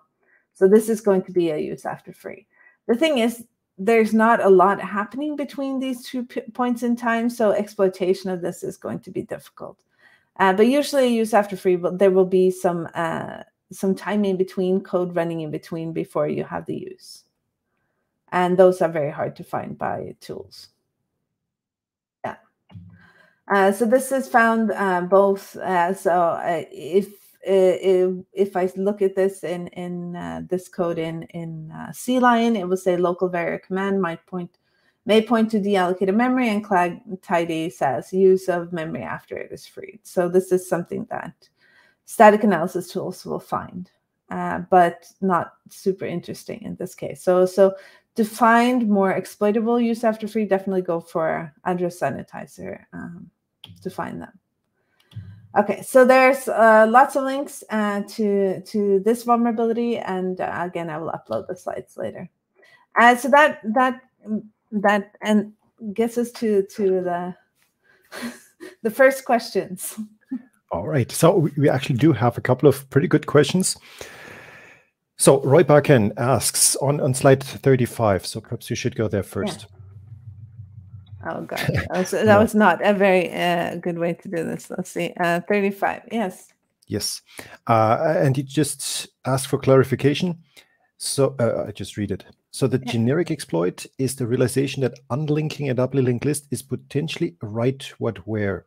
so this is going to be a use after free. The thing is, there's not a lot happening between these two points in time, so exploitation of this is going to be difficult. Uh, but usually, use after free, but there will be some uh, some time in between, code running in between before you have the use, and those are very hard to find by tools. Yeah. Uh, so this is found uh, both. Uh, so uh, if If I look at this in in uh, this code in in uh, C-Lion, it will say local var command might point may point to deallocated memory, and clag tidy says use of memory after it is freed. So this is something that static analysis tools will find, uh, but not super interesting in this case. So so to find more exploitable use after free, definitely go for address sanitizer um, to find them. Okay, so there's uh, lots of links uh, to, to this vulnerability, and uh, again, I will upload the slides later. Uh, so that that that and gets us to to the the first questions. All right, so we, we actually do have a couple of pretty good questions. So Roy Barken asks on on slide thirty-five. So perhaps you should go there first. Yeah. Oh, God. That was, that no. was not a very uh, good way to do this. Let's see. Uh, thirty-five. Yes. Yes. Uh, and he just asked for clarification. So uh, I just read it. So the yeah. generic exploit is the realization that unlinking a doubly linked list is potentially right what where,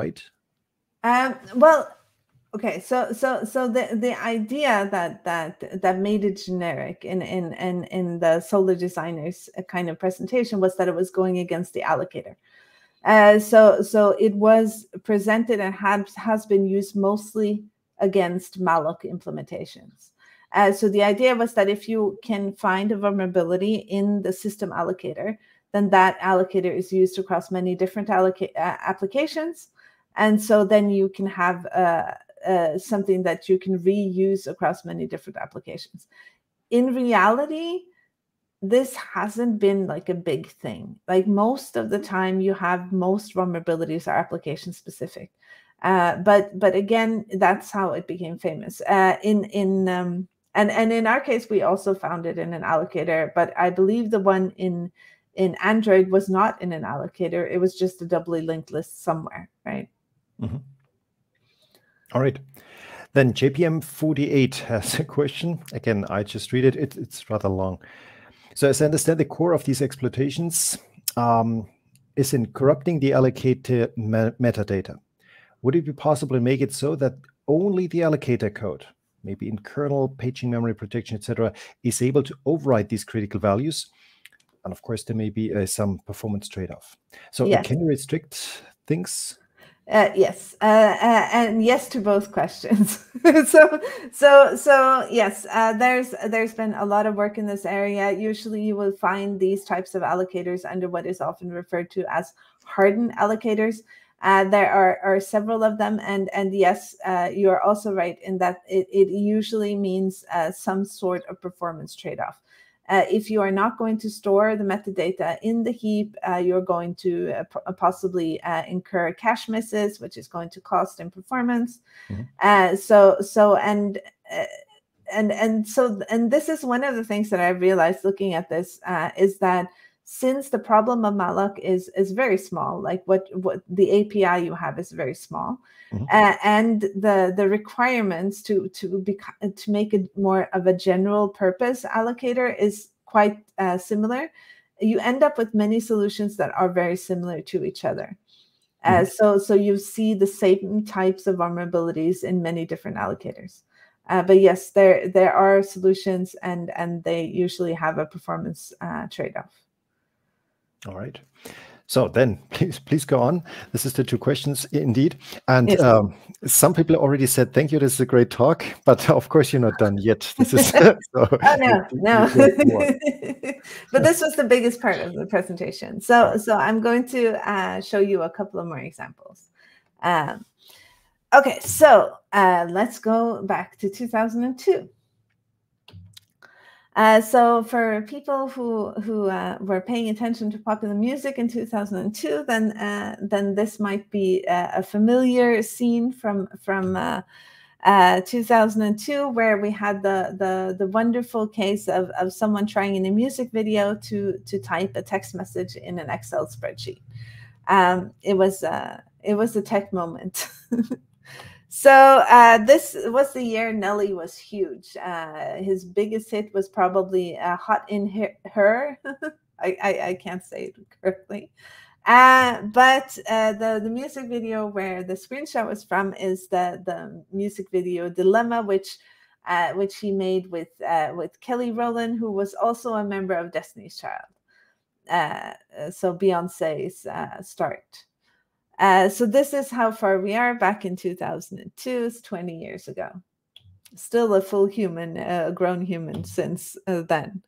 right? Um, well, okay. So so so the, the idea that that that made it generic in in in in the Solar Designer's kind of presentation was that it was going against the allocator. Uh, so so it was presented and had has been used mostly against malloc implementations. Uh, so the idea was that if you can find a vulnerability in the system allocator, then that allocator is used across many different allocate uh, applications, and so then you can have a uh, Uh, something that you can reuse across many different applications. In reality, this hasn't been like a big thing. Like most of the time, you have most vulnerabilities are application specific. Uh, but but again, that's how it became famous. Uh, in in um, and and in our case, we also found it in an allocator. But I believe the one in in Android was not in an allocator. It was just a doubly linked list somewhere, right? Mm-hmm. All right. Then J P M forty-eight has a question. Again, I just read it. it. It's rather long. So as I understand the core of these exploitations, um, is in corrupting the allocator me metadata. Would it be possible to make it so that only the allocator code, maybe in kernel, paging memory protection, et cetera, is able to override these critical values? And of course, there may be uh, some performance trade-off. So yes. Can you restrict things? Uh, yes, uh, uh, and yes to both questions. so, so, so yes, uh, there's there's been a lot of work in this area. Usually, you will find these types of allocators under what is often referred to as hardened allocators. Uh, there are, are several of them, and and yes, uh, you are also right in that it, it usually means uh, some sort of performance trade-off. Uh, if you are not going to store the metadata in the heap, uh, you're going to uh, possibly uh, incur cache misses, which is going to cost in performance. Mm-hmm. uh, so, so, and, uh, and, and so, and this is one of the things that I realized looking at this uh, is that since the problem of malloc is is very small, like what what the A P I you have is very small, mm-hmm. uh, and the the requirements to to be to make it more of a general purpose allocator is quite uh, similar, you end up with many solutions that are very similar to each other. Uh, mm-hmm. So so you see the same types of vulnerabilities in many different allocators. Uh, but yes, there there are solutions, and and they usually have a performance uh, trade-off. All right. So then please, please go on. This is the two questions indeed. And yes. um, some people already said, thank you, this is a great talk, but of course you're not done yet. This is, so oh, no, no. But this was the biggest part of the presentation. So, so I'm going to uh, show you a couple of more examples. Um, okay, so uh, let's go back to two thousand two. Uh, so for people who who uh, were paying attention to popular music in two thousand two, then uh, then this might be uh, a familiar scene from from uh, uh, two thousand two, where we had the the the wonderful case of of someone trying in a music video to to type a text message in an Excel spreadsheet. Um, it was uh, it was a tech moment. So uh, this was the year Nelly was huge. Uh, his biggest hit was probably uh, Hot in Her. her. I, I, I can't say it correctly. Uh, but uh, the, the music video where the screenshot was from is the, the music video Dilemma, which uh, which he made with, uh, with Kelly Rowland, who was also a member of Destiny's Child. Uh, so Beyonce's uh, start. Uh, so this is how far we are back in two thousand two. It's twenty years ago. Still a full human, a uh, grown human since uh, then.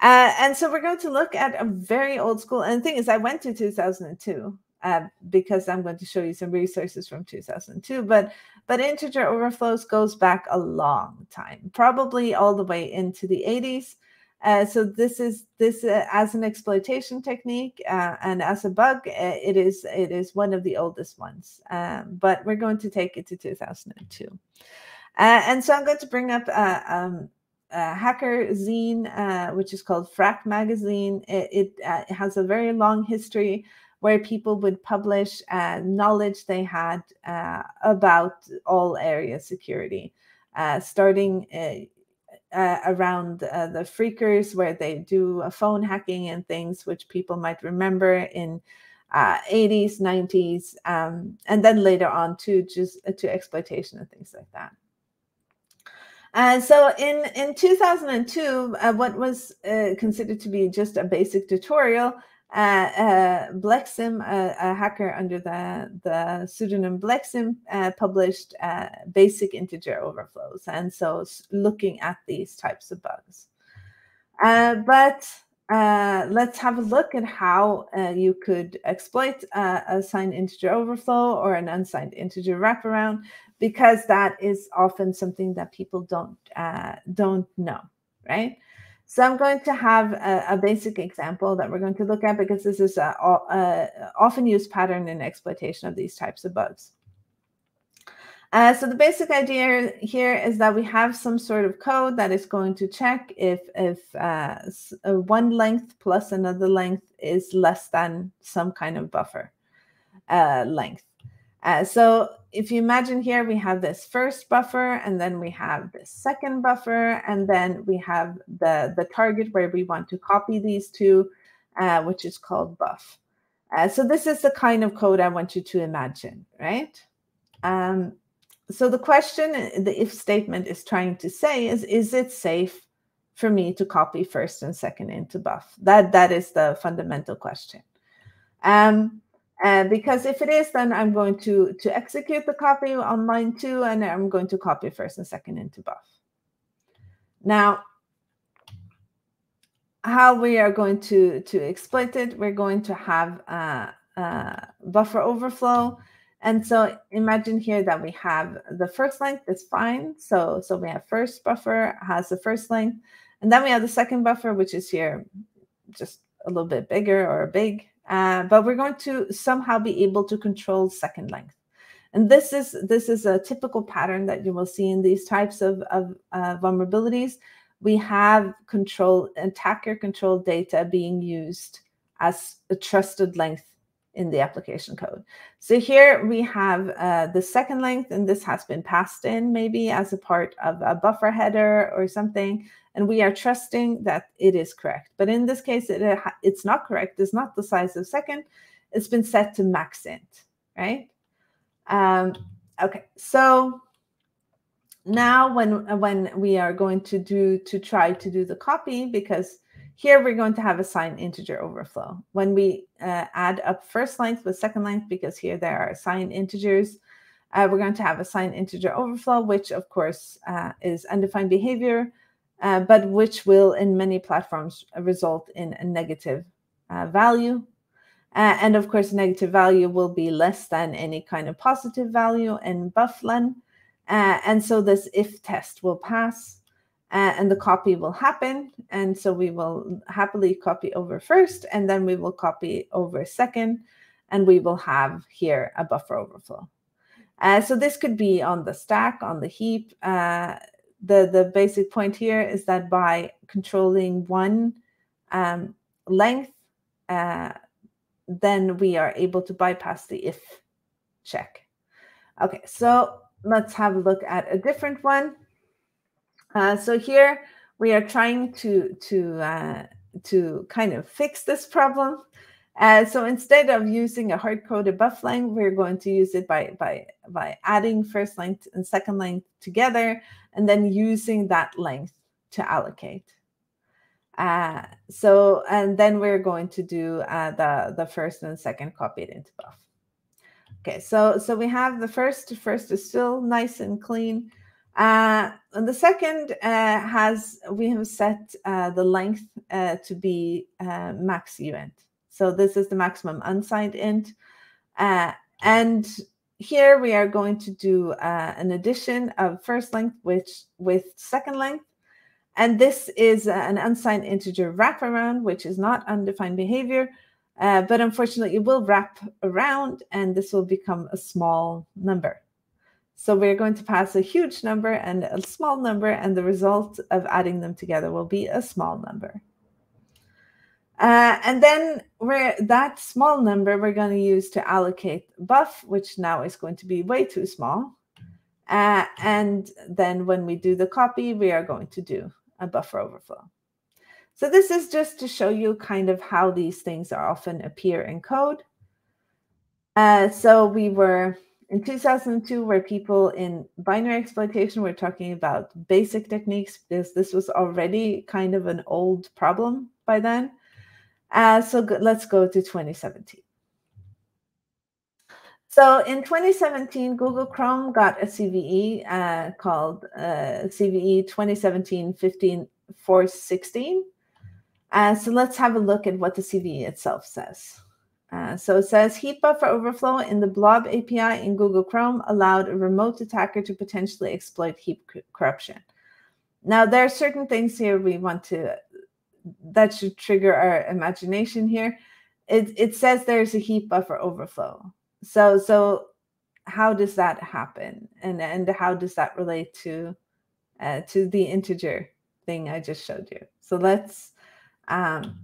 Uh, and so we're going to look at a very old school. And the thing is, I went to two thousand two uh, because I'm going to show you some resources from two thousand two. But but integer overflows goes back a long time, probably all the way into the eighties. Uh, so this is this uh, as an exploitation technique uh, and as a bug, it is it is one of the oldest ones. Um, but we're going to take it to two thousand two, uh, and so I'm going to bring up a, um, a hacker zine uh, which is called Phrack magazine. It, it uh, has a very long history where people would publish uh, knowledge they had uh, about all area security, uh, starting. Uh, Uh, around uh, the freakers, where they do uh, phone hacking and things which people might remember in uh, eighties, nineties, um, and then later on to just uh, to exploitation and things like that. Uh, so in in two thousand two, uh, what was uh, considered to be just a basic tutorial, uh, uh, Blexim, uh, a hacker under the the pseudonym Blexim, uh, published uh, basic integer overflows, and so looking at these types of bugs. Uh, but uh, let's have a look at how uh, you could exploit uh, a signed integer overflow or an unsigned integer wraparound, because that is often something that people don't uh, don't know, right? So I'm going to have a, a basic example that we're going to look at, because this is a, a often used pattern in exploitation of these types of bugs. Uh, so the basic idea here is that we have some sort of code that is going to check if, if uh, one length plus another length is less than some kind of buffer uh, length. Uh, so if you imagine here, we have this first buffer, and then we have this second buffer, and then we have the, the target where we want to copy these two uh, which is called buff. Uh, so this is the kind of code I want you to imagine, right? Um, so the question the if statement is trying to say is, is it safe for me to copy first and second into buff? That, that is the fundamental question. Um, and because if it is, then I'm going to, to execute the copy on line two, and I'm going to copy first and second into buff. Now, how we are going to, to exploit it, we're going to have a, a buffer overflow. And so imagine here that we have the first length is fine. So, so we have first buffer has the first length. And then we have the second buffer, which is here just a little bit bigger or big. Uh, but we're going to somehow be able to control second length. And this is, this is a typical pattern that you will see in these types of, of uh, vulnerabilities. We have control, attacker control data being used as a trusted length in the application code. So here we have uh, the second length, and this has been passed in maybe as a part of a buffer header or something, and we are trusting that it is correct. But in this case, it, it's not correct. It's not the size of second. It's been set to max int, right? Um, okay, so now when, when we are going to do to try to do the copy, because here we're going to have a assigned integer overflow. When we uh, add up first length with second length, because here there are assigned integers, uh, we're going to have a assigned integer overflow, which of course uh, is undefined behavior, uh, but which will in many platforms result in a negative uh, value. Uh, and of course, negative value will be less than any kind of positive value in bufflen. Uh, and so this if test will pass. Uh, and the copy will happen. And so we will happily copy over first, and then we will copy over second, and we will have here a buffer overflow. Uh, so this could be on the stack, on the heap. Uh, the, the basic point here is that by controlling one um, length, uh, then we are able to bypass the if check. Okay, so let's have a look at a different one. Uh, so here we are trying to to uh, to kind of fix this problem. Uh, so instead of using a hard-coded buff length, we're going to use it by by by adding first length and second length together, and then using that length to allocate. Uh, so and then we're going to do uh, the the first and second copied into buff. Okay, so so we have the first. First is still nice and clean. Uh, and the second uh, has, we have set uh, the length uh, to be uh, max uint. So this is the maximum unsigned int. Uh, and here we are going to do uh, an addition of first length which, with second length. And this is an unsigned integer wraparound, which is not undefined behavior. Uh, but unfortunately, it will wrap around, and this will become a small number. So we're going to pass a huge number and a small number, and the result of adding them together will be a small number. Uh, and then we're, that small number we're going to use to allocate buff, which now is going to be way too small. Uh, and then when we do the copy, we are going to do a buffer overflow. So this is just to show you kind of how these things are often appear in code. Uh, so we were... in two thousand two, where people in binary exploitation were talking about basic techniques, because this was already kind of an old problem by then. Uh, so go, let's go to twenty seventeen. So in twenty seventeen, Google Chrome got a C V E uh, called uh, C V E twenty seventeen dash one five four one six. Uh, so let's have a look at what the C V E itself says. Uh, so it says, heap buffer overflow in the blob A P I in Google Chrome allowed a remote attacker to potentially exploit heap corruption. Now, there are certain things here we want to, that should trigger our imagination here. It, it says there's a heap buffer overflow. So, so how does that happen? And, and how does that relate to, uh, to the integer thing I just showed you? So let's... Um,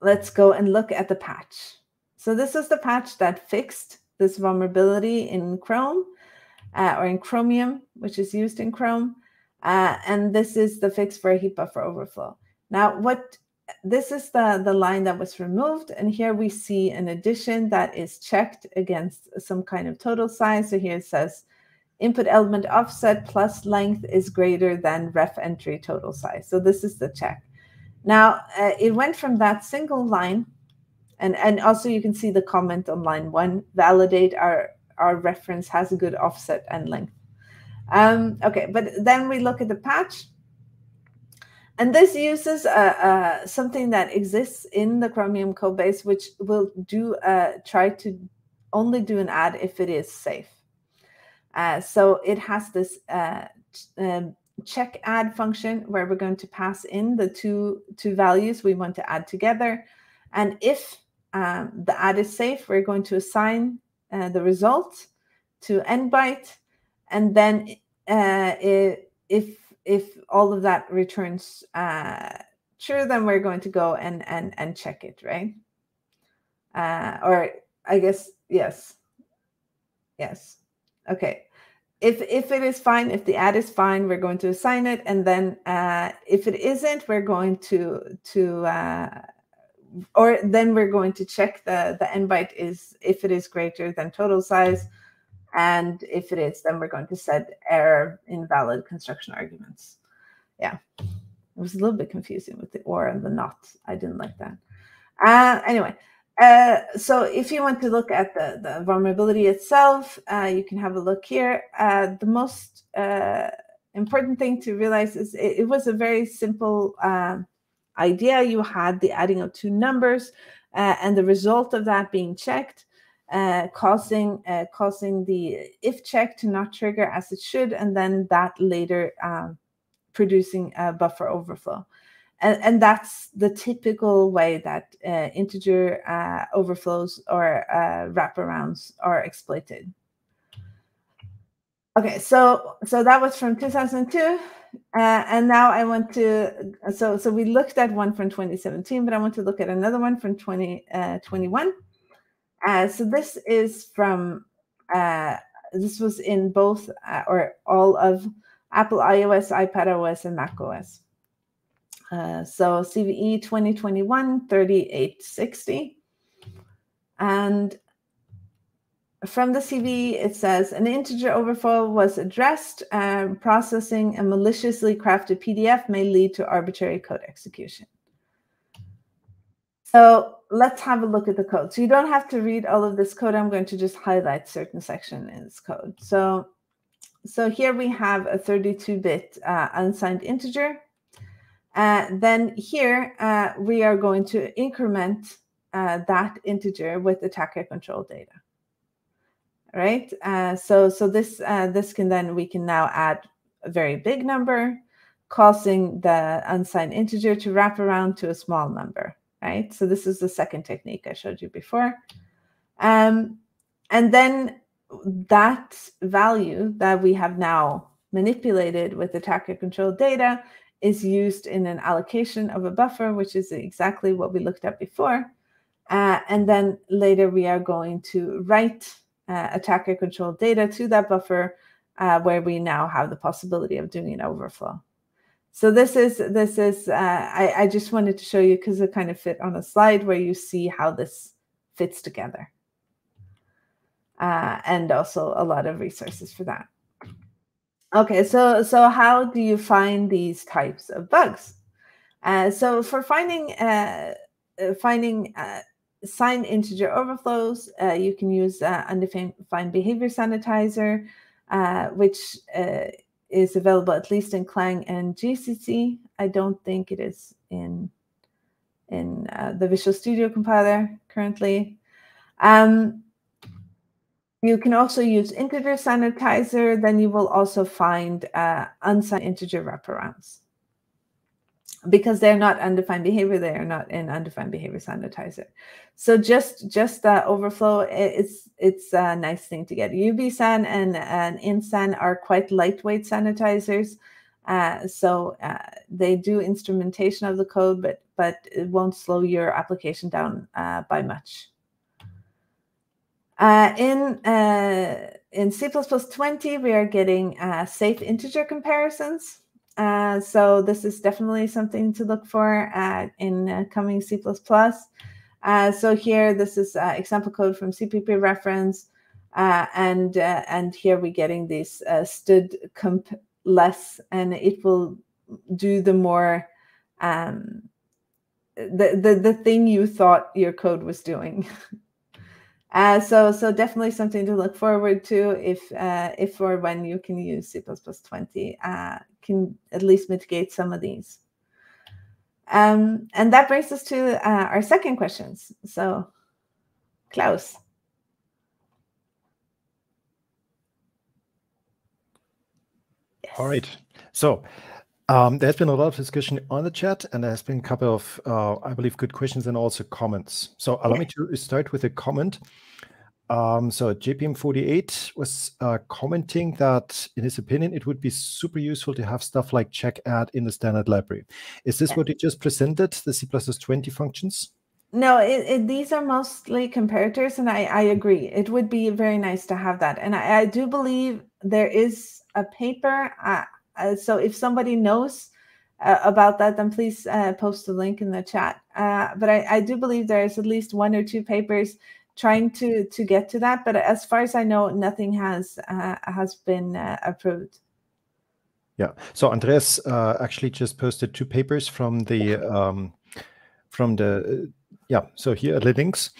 Let's go and look at the patch. So this is the patch that fixed this vulnerability in Chrome uh, or in Chromium, which is used in Chrome. Uh, and this is the fix for a heap buffer overflow. Now, what this is the, the line that was removed. And here we see an addition that is checked against some kind of total size. So here it says input element offset plus length is greater than ref entry total size. So this is the check. Now, uh, it went from that single line. And, and also you can see the comment on line one, validate our, our reference has a good offset and length. Um, okay, but then we look at the patch. And this uses uh, uh, something that exists in the Chromium code base, which will do uh, try to only do an add if it is safe. Uh, so it has this uh, uh, check add function where we're going to pass in the two, two values we want to add together. And if um, the add is safe, we're going to assign uh, the result to nByte. And then uh, it, if if all of that returns uh, true, then we're going to go and and and check it, right? Uh, or I guess yes, yes. Okay. If if it is fine, if the add is fine, we're going to assign it, and then uh, if it isn't, we're going to to uh, or then we're going to check the the nByte is if it is greater than total size. And if it is, then we're going to set error invalid construction arguments. Yeah, it was a little bit confusing with the or and the not. I didn't like that. Uh, anyway, uh, so if you want to look at the, the vulnerability itself, uh, you can have a look here. Uh, the most uh, important thing to realize is it, it was a very simple uh, idea. You had the adding of two numbers uh, and the result of that being checked. Uh, causing uh, causing the if check to not trigger as it should, and then that later uh, producing a buffer overflow, and and that's the typical way that uh, integer uh, overflows or uh, wraparounds are exploited. Okay, so so that was from two thousand two, uh, and now I want to so so we looked at one from twenty seventeen, but I want to look at another one from twenty twenty-one. Uh, so this is from, uh, this was in both uh, or all of Apple iOS, iPadOS, and macOS. Uh, so C V E twenty twenty-one dash thirty-eight sixty. And from the C V E, it says, an integer overflow was addressed. Um, processing a maliciously crafted P D F may lead to arbitrary code execution. So let's have a look at the code. So you don't have to read all of this code. I'm going to just highlight certain section in this code. So, so here we have a thirty-two bit uh, unsigned integer. Uh, then here uh, we are going to increment uh, that integer with attacker control data. All right. Uh, so, so this uh, this can then we can now add a very big number, causing the unsigned integer to wrap around to a small number. Right? So this is the second technique I showed you before. Um, and then that value that we have now manipulated with attacker control data is used in an allocation of a buffer, which is exactly what we looked at before. Uh, and then later we are going to write uh, attacker control data to that buffer uh, where we now have the possibility of doing an overflow. So this is, this is uh, I, I just wanted to show you because it kind of fit on a slide where you see how this fits together. Uh, and also a lot of resources for that. Okay, so, so how do you find these types of bugs? Uh, so for finding, uh, finding uh, signed integer overflows, uh, you can use uh, undefined behavior sanitizer, uh, which uh, is available at least in Clang and G C C. I don't think it is in in uh, the Visual Studio compiler currently. Um, you can also use integer sanitizer. Then you will also find uh, unsigned integer wraparounds. Because they're not undefined behavior, they are not in undefined behavior sanitizer. So just just the overflow, it's it's a nice thing to get. U B SAN and, and INSAN are quite lightweight sanitizers, uh, so uh, they do instrumentation of the code, but but it won't slow your application down uh, by much. Uh, in uh, in C plus plus twenty, we are getting uh, safe integer comparisons. Uh, so this is definitely something to look for uh, in uh, coming C plus plus. Uh, so here, this is uh, example code from C P P reference. Uh, and uh, and here we're getting this uh, std comp less, and it will do the more um, the, the the thing you thought your code was doing. uh, so so definitely something to look forward to if uh, if or when you can use C plus plus twenty, uh, can at least mitigate some of these. Um, and that brings us to uh, our second questions. So, Klaus. All right. So um, there's been a lot of discussion on the chat, and there's been a couple of, uh, I believe, good questions and also comments. So allow me to start with a comment. Um, so J P M forty-eight was uh, commenting that, in his opinion, it would be super useful to have stuff like check add in the standard library. Is this what you just presented, the C plus plus twenty functions? No, it, it, these are mostly comparators, and I, I agree. It would be very nice to have that. And I, I do believe there is a paper. Uh, uh, so if somebody knows uh, about that, then please uh, post the link in the chat. Uh, but I, I do believe there is at least one or two papers trying to, to get to that. But as far as I know, nothing has, uh, has been uh, approved. Yeah. So Andreas uh, actually just posted two papers from the... Um, from the uh, Yeah, so here are the links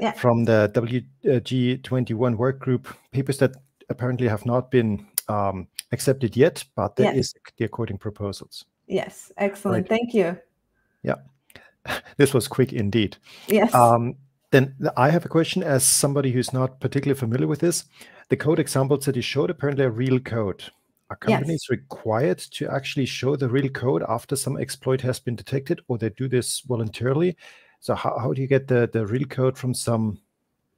yeah. from the W G twenty-one workgroup, papers that apparently have not been um, accepted yet, but there yeah. is the according proposals. Yes, excellent. Right. Thank you. Yeah, this was quick indeed. Yes. Um, then I have a question as somebody who's not particularly familiar with this. The code examples that you showed apparently are real code. Are companies yes. required to actually show the real code after some exploit has been detected, or they do this voluntarily? So how, how do you get the, the real code from some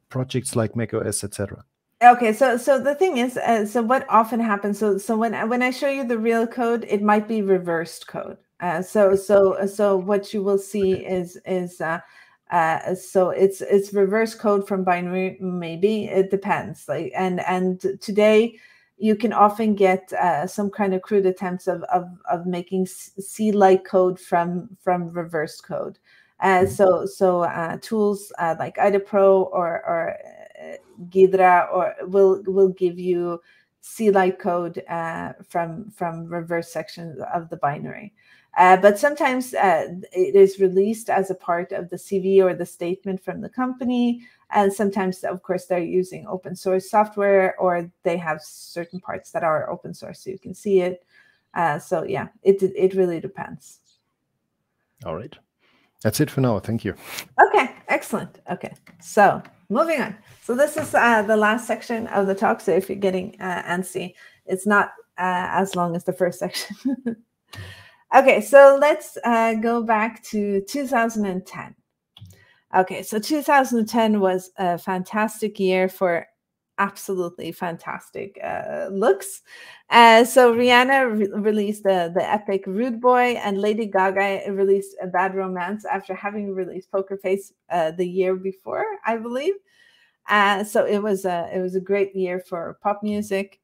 projects like macOS, et cetera? Okay, so so the thing is, uh, so what often happens, so so when, when I show you the real code, it might be reversed code. Uh, so so so what you will see okay. is, is uh, uh, so it's it's reverse code from binary, maybe, it depends. Like And, and today you can often get uh, some kind of crude attempts of, of, of making C-like code from, from reversed code. Uh, so so uh, tools uh, like I D A Pro or, or uh, Ghidra or will will give you C-like code uh, from from reverse sections of the binary. Uh, but sometimes uh, it is released as a part of the C V or the statement from the company. And sometimes, of course, they're using open source software, or they have certain parts that are open source, so you can see it. Uh, so yeah, it it really depends. All right. That's it for now. Thank you. Okay, excellent. Okay, so moving on. So this is uh, the last section of the talk. So if you're getting uh, antsy, it's not uh, as long as the first section. Okay, so let's uh, go back to two thousand ten. Okay, so two thousand ten was a fantastic year for absolutely fantastic uh, looks. Uh, so Rihanna re released the, the epic Rude Boy, and Lady Gaga released A Bad Romance after having released Poker Face uh, the year before, I believe. Uh, so it was a it was a great year for pop music.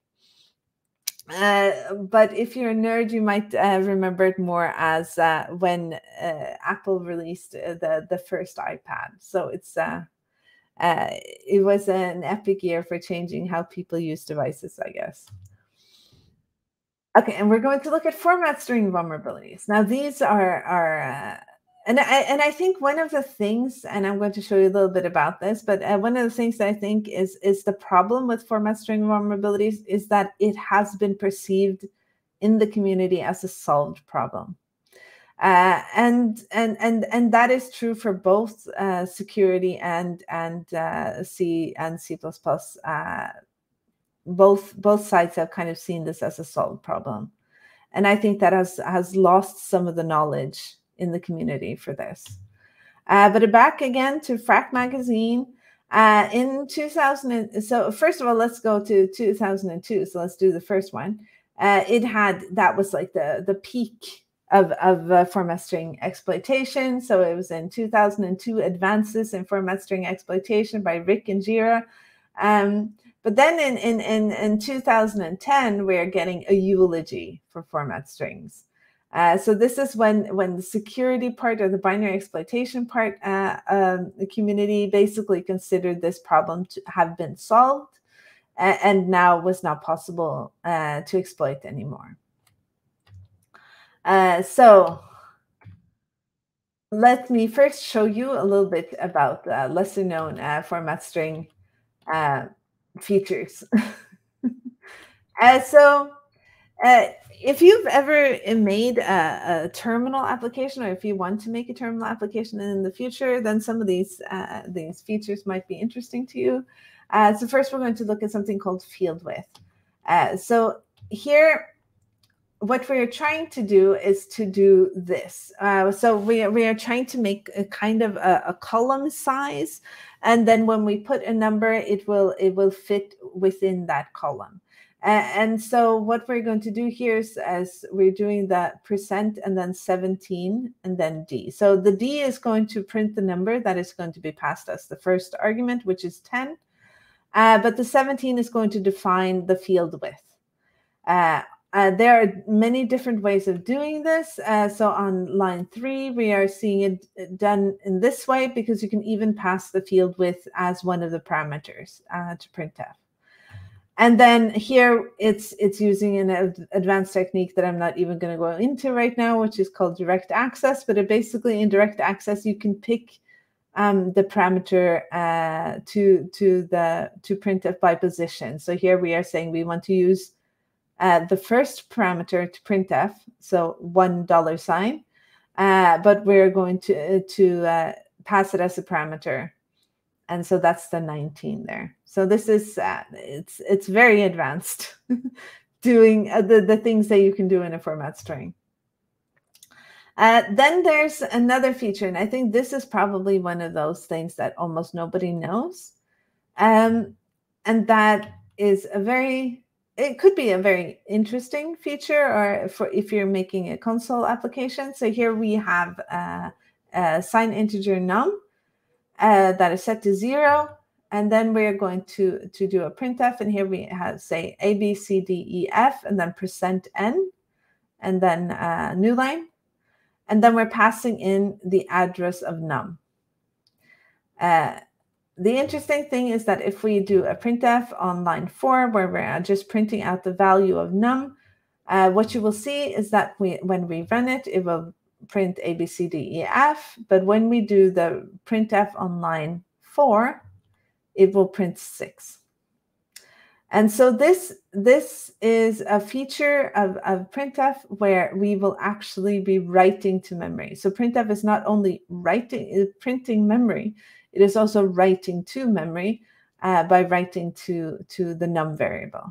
Uh, but if you're a nerd, you might uh, remember it more as uh, when uh, Apple released the the first iPad. So it's. Uh, Uh, it was an epic year for changing how people use devices, I guess. Okay, and we're going to look at format string vulnerabilities. Now, these are, are uh, and, I, and I think one of the things, and I'm going to show you a little bit about this, but uh, one of the things that I think is, is the problem with format string vulnerabilities is that it has been perceived in the community as a solved problem. Uh, and and and and that is true for both uh, security and and uh, C and C plus plus. Uh, both both sides have kind of seen this as a solved problem, and I think that has has lost some of the knowledge in the community for this. Uh, but back again to Phrack magazine uh, in two thousand. So first of all, let's go to two thousand two. So let's do the first one. Uh, it had that was like the the peak of, of uh, format string exploitation. So it was in two thousand two, Advances in Format String Exploitation by Rick and Jira. Um, But then in, in, in, in two thousand ten, we're getting a eulogy for format strings. Uh, so this is when, when the security part or the binary exploitation part, uh, um, the community basically considered this problem to have been solved uh, and now was not possible uh, to exploit anymore. Uh, so let me first show you a little bit about uh, lesser known uh, format string uh, features. uh, so uh, if you've ever made a, a terminal application, or if you want to make a terminal application in the future, then some of these, uh, these features might be interesting to you. Uh, so first, we're going to look at something called field width. Uh, so here, what we're trying to do is to do this. Uh, so we, we are trying to make a kind of a, a column size. And then when we put a number, it will, it will fit within that column. Uh, and so what we're going to do here is, as we're doing that percent and then seventeen and then D. So the D is going to print the number that is going to be passed as the first argument, which is ten. Uh, but the seventeen is going to define the field width. Uh, Uh, there are many different ways of doing this. Uh, so on line three, we are seeing it done in this way because you can even pass the field width as one of the parameters uh, to printf. And then here it's it's using an ad advanced technique that I'm not even going to go into right now, which is called direct access. But it basically in direct access, you can pick um, the parameter uh, to to the to printf by position. So here we are saying we want to use Uh, the first parameter to printf, so one dollar sign, uh, but we're going to uh, to uh, pass it as a parameter, and so that's the nineteen there. So this is uh, it's it's very advanced, doing uh, the the things that you can do in a format string. Uh, then there's another feature, and I think this is probably one of those things that almost nobody knows, um, and that is a very It could be a very interesting feature, or for if you're making a console application. So here we have uh, a sign integer num uh, that is set to zero, and then we're going to to do a printf. And here we have say A B C D E F, and then percent n, and then uh, new line, and then we're passing in the address of num. Uh, The interesting thing is that if we do a printf on line four, where we're just printing out the value of num, uh, what you will see is that we, when we run it, it will print A, B, C, D, E, F. But when we do the printf on line four, it will print six. And so this, this is a feature of, of printf where we will actually be writing to memory. So printf is not only writing, it's printing memory. It is also writing to memory uh, by writing to, to the num variable.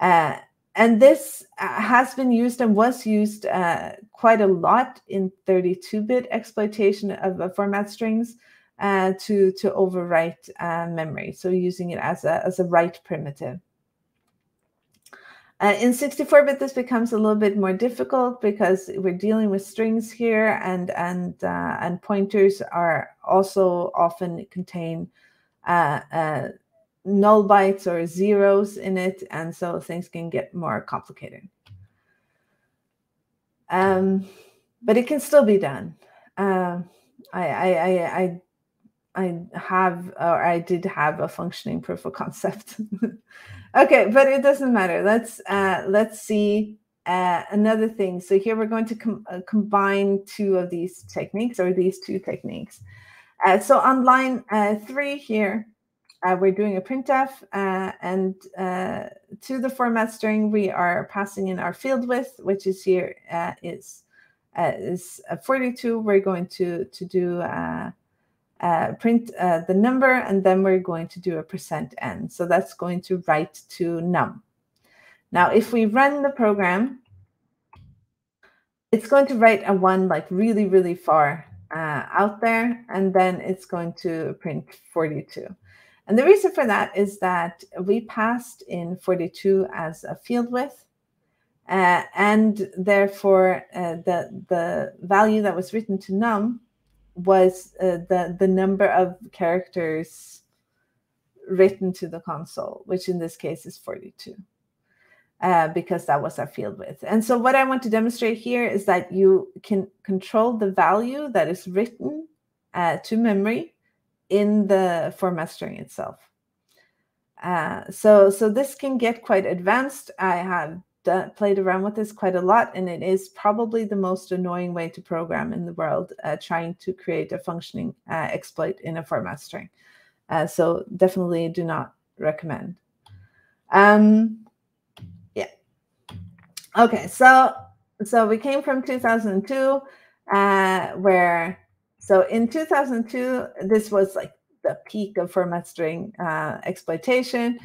Uh, and this has been used and was used uh, quite a lot in thirty-two bit exploitation of uh, format strings uh, to, to overwrite uh, memory. So using it as a, as a write primitive. Uh, in sixty-four bit, this becomes a little bit more difficult because we're dealing with strings here, and and uh, and pointers are also often contain uh, uh, null bytes or zeros in it, and so things can get more complicated. Um, but it can still be done. Uh, I I I I I have or I did have a functioning proof of concept. Okay, but it doesn't matter. Let's uh, let's see uh, another thing. So here we're going to com uh, combine two of these techniques, or these two techniques. Uh, so on line uh, three here, uh, we're doing a printf, uh, and uh, to the format string we are passing in our field width, which is here uh, is uh, is forty-two. We're going to to do. Uh, Uh, print uh, the number, and then we're going to do a percent n. So that's going to write to num. Now, if we run the program, it's going to write a one like really, really far uh, out there, and then it's going to print forty-two. And the reason for that is that we passed in forty-two as a field width, uh, and therefore uh, the, the value that was written to num was uh, the the number of characters written to the console, which in this case is forty-two, uh, because that was our field width. And so what I want to demonstrate here is that you can control the value that is written uh, to memory in the format string itself. Uh, so, so this can get quite advanced. I have done, played around with this quite a lot, and it is probably the most annoying way to program in the world, uh, trying to create a functioning uh, exploit in a format string. Uh, so definitely do not recommend. Um, yeah. Okay, so so we came from two thousand two, uh, where so in two thousand two this was like the peak of format string uh, exploitation.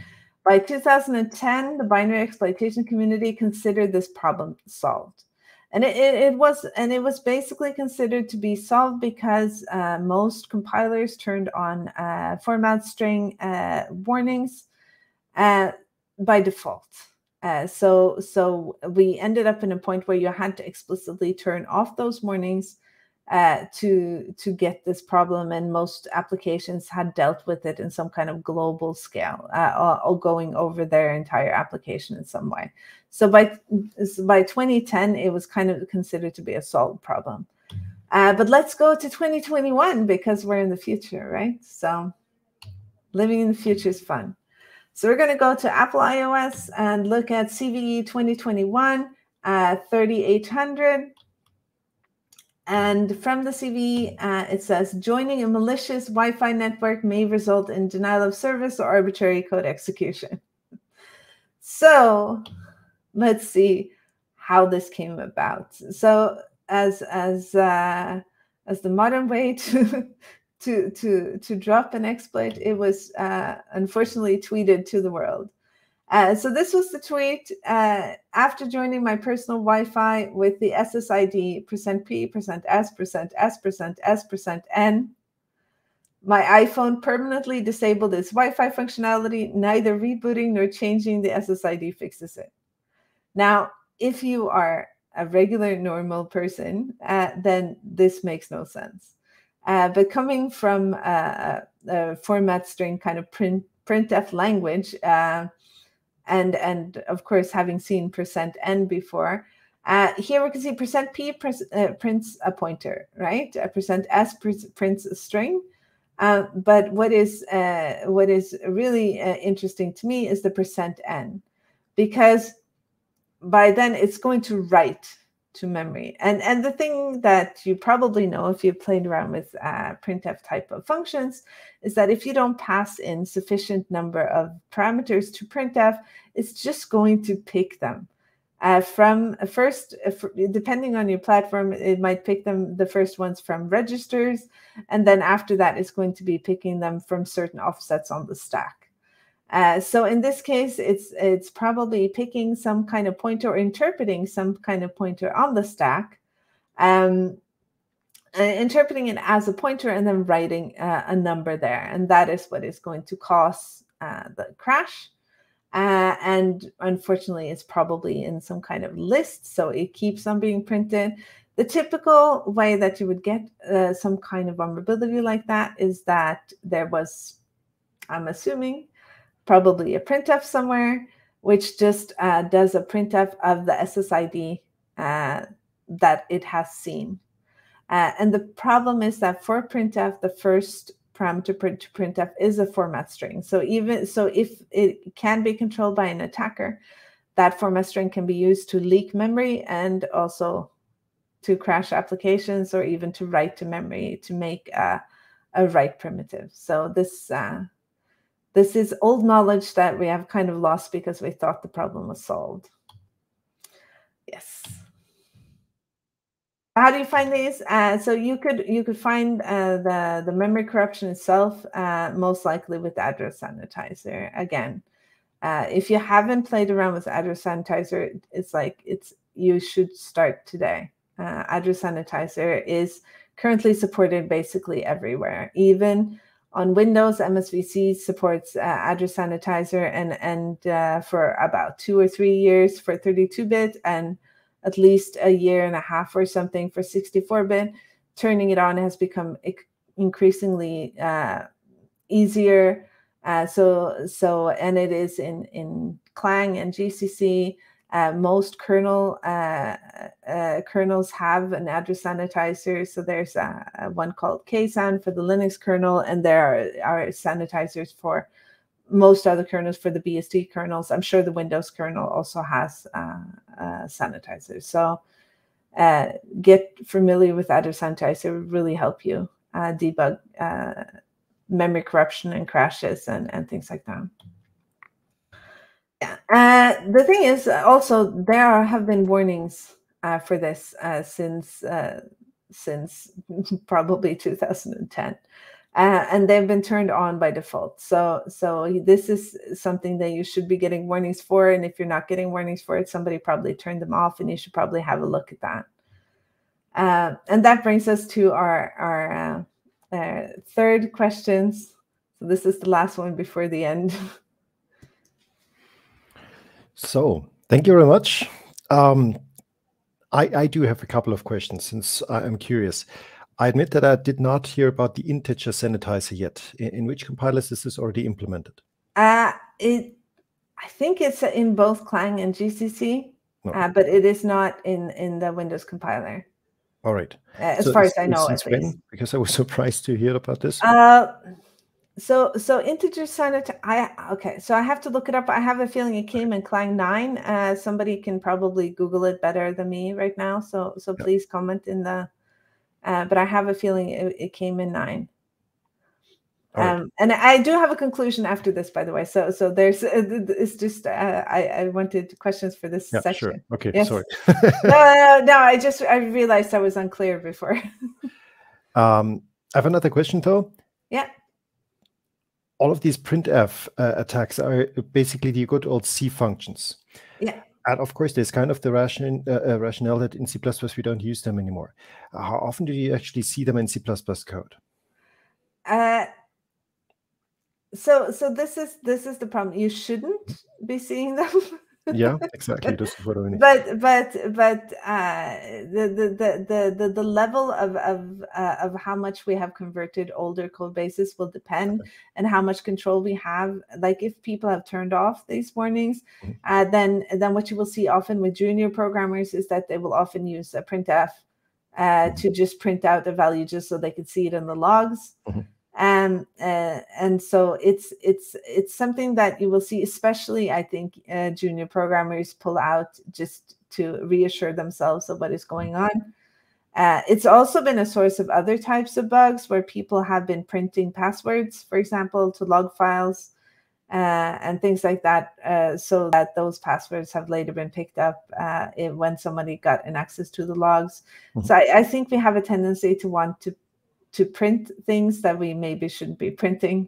By two thousand ten, the binary exploitation community considered this problem solved, and it, it, it was and it was basically considered to be solved because uh, most compilers turned on uh, format string uh, warnings uh, by default. Uh, so so we ended up in a point where you had to explicitly turn off those warnings Uh, to to get this problem, and most applications had dealt with it in some kind of global scale, uh, or, or going over their entire application in some way. So by by twenty ten, it was kind of considered to be a solved problem. Uh, but let's go to twenty twenty-one, because we're in the future, right? So living in the future is fun. So we're going to go to Apple iOS and look at C V E twenty twenty-one uh, thirty-eight hundred. And from the C V E, uh, it says, joining a malicious Wi-Fi network may result in denial of service or arbitrary code execution. So let's see how this came about. So as as uh, as the modern way to, to, to, to drop an exploit, it was uh, unfortunately tweeted to the world. Uh, so this was the tweet. Uh, after joining my personal Wi-Fi with the S S I D percent P, percent S, percent S, percent S, percent N, my iPhone permanently disabled its Wi-Fi functionality. Neither rebooting nor changing the S S I D fixes it. Now, if you are a regular, normal person, uh, then this makes no sense. Uh, but coming from uh, a format string kind of print, printf language, uh, And, and of course, having seen percent N before, uh, here we can see percent P uh, prints a pointer, right? A percent S prints a string. Uh, but what is, uh, what is really uh, interesting to me is the percent N, because by then it's going to write to memory. And, and the thing that you probably know if you've played around with uh, printf type of functions is that if you don't pass in sufficient number of parameters to printf, it's just going to pick them. Uh, from first, depending on your platform, it might pick them, the first ones from registers, and then after that it's going to be picking them from certain offsets on the stack. Uh, so in this case, it's it's probably picking some kind of pointer or interpreting some kind of pointer on the stack, um, interpreting it as a pointer and then writing uh, a number there. And that is what is going to cause uh, the crash. Uh, and unfortunately, it's probably in some kind of list, so it keeps on being printed. The typical way that you would get uh, some kind of vulnerability like that is that there was, I'm assuming, probably a printf somewhere, which just uh, does a printf of the S S I D uh, that it has seen. Uh, and the problem is that for printf, the first parameter print to printf is a format string. So even so, if it can be controlled by an attacker, that format string can be used to leak memory and also to crash applications or even to write to memory to make a, a write primitive. So this... Uh, This is old knowledge that we have kind of lost because we thought the problem was solved. Yes. How do you find these? Uh, so you could you could find uh, the the memory corruption itself, uh, most likely with address sanitizer. Again, uh, if you haven't played around with address sanitizer, it's like it's you should start today. Uh, address sanitizer is currently supported basically everywhere, even. On Windows, M S V C supports uh, address sanitizer, and and uh, for about two or three years for thirty-two bit, and at least a year and a half or something for sixty-four bit. Turning it on has become increasingly uh, easier Uh, so so and it is in in Clang and G C C. Uh, most kernel uh, uh, kernels have an address sanitizer. So there's a, a one called K SAN for the Linux kernel, and there are, are sanitizers for most other kernels, for the B S D kernels. I'm sure the Windows kernel also has uh, uh, sanitizers. So uh, get familiar with address sanitizer. It will really help you uh, debug uh, memory corruption and crashes and, and things like that. Uh, the thing is, also there are, have been warnings uh, for this uh, since uh, since probably two thousand ten, uh, and they've been turned on by default. So so this is something that you should be getting warnings for, and if you're not getting warnings for it, somebody probably turned them off, and you should probably have a look at that. Uh, and that brings us to our our uh, uh, third questions. So this is the last one before the end. So thank you very much. Um, I, I do have a couple of questions since I'm curious. I admit that I did not hear about the integer sanitizer yet. In, in which compilers is this already implemented? Uh, it, I think it's in both Clang and G C C, no. uh, but it is not in, in the Windows compiler. All right. Uh, as so far as I know, at least. Because I was surprised to hear about this. Uh, So, so integer sanitizer, I, okay, so I have to look it up. I have a feeling it came in Clang nine. Uh, somebody can probably Google it better than me right now. So, so yeah. Please comment in the, uh, but I have a feeling it, it came in nine. Right. Um, and I do have a conclusion after this, by the way. So, so there's, it's just, uh, I, I wanted questions for this yeah, section. Sure. Okay, yes. Sorry. no, no, no, I just, I realized I was unclear before. um, I have another question though. Yeah. All of these printf uh, attacks are basically the good old C functions. Yeah. And of course, there's kind of the ration, uh, rationale that in C plus plus we don't use them anymore. How often do you actually see them in C plus plus code? Uh, so so this is this is the problem. You shouldn't be seeing them. Yeah, exactly. This is what I mean. But but but uh, the, the the the the level of of uh, of how much we have converted older code bases will depend, okay. And how much control we have. Like if people have turned off these warnings, mm-hmm. uh, then then what you will see often with junior programmers is that they will often use a printf uh, mm-hmm. to just print out the value just so they can see it in the logs. Mm-hmm. And uh, and so it's it's it's something that you will see, especially I think uh, junior programmers pull out just to reassure themselves of what is going on. Uh, it's also been a source of other types of bugs where people have been printing passwords, for example, to log files uh, and things like that, uh, so that those passwords have later been picked up uh, in, when somebody got an access to the logs. Mm-hmm. So I, I think we have a tendency to want to to print things that we maybe shouldn't be printing.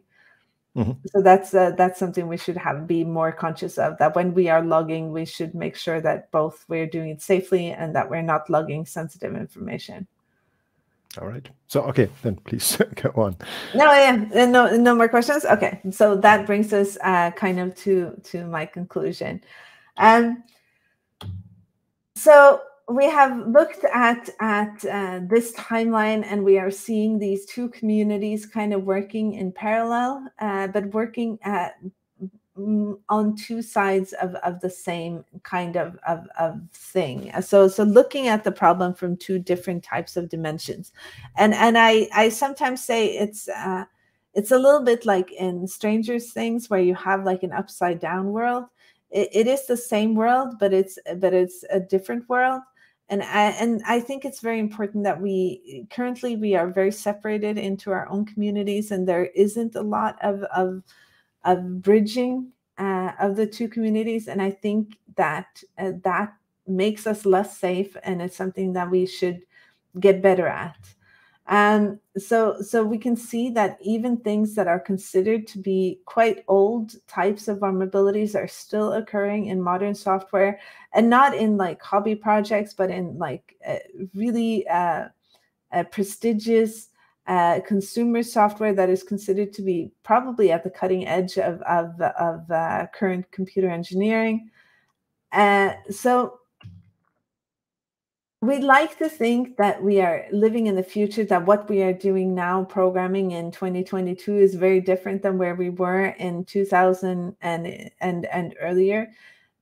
Mm-hmm. So that's uh, that's something we should have be more conscious of, that when we are logging, we should make sure that both we're doing it safely and that we're not logging sensitive information. All right. So, okay, then please go on. No, yeah, no, no more questions? Okay, so that brings us uh, kind of to, to my conclusion. Um, so, we have looked at at uh, this timeline, and we are seeing these two communities kind of working in parallel, uh, but working at, on two sides of, of the same kind of, of, of thing. So so looking at the problem from two different types of dimensions, and and I I sometimes say it's uh, it's a little bit like in Stranger Things where you have like an upside down world. It, it is the same world, but it's but it's a different world. And I, and I think it's very important that we currently we are very separated into our own communities, and there isn't a lot of of, of bridging uh, of the two communities. And I think that uh, that makes us less safe, and it's something that we should get better at. Um, so so we can see that even things that are considered to be quite old types of vulnerabilities are still occurring in modern software, and not in like hobby projects, but in like uh, really uh, uh, prestigious uh, consumer software that is considered to be probably at the cutting edge of, of, of uh, current computer engineering. Uh, so We'd like to think that we are living in the future, that what we are doing now, programming in twenty twenty-two, is very different than where we were in two thousand and, and, and earlier.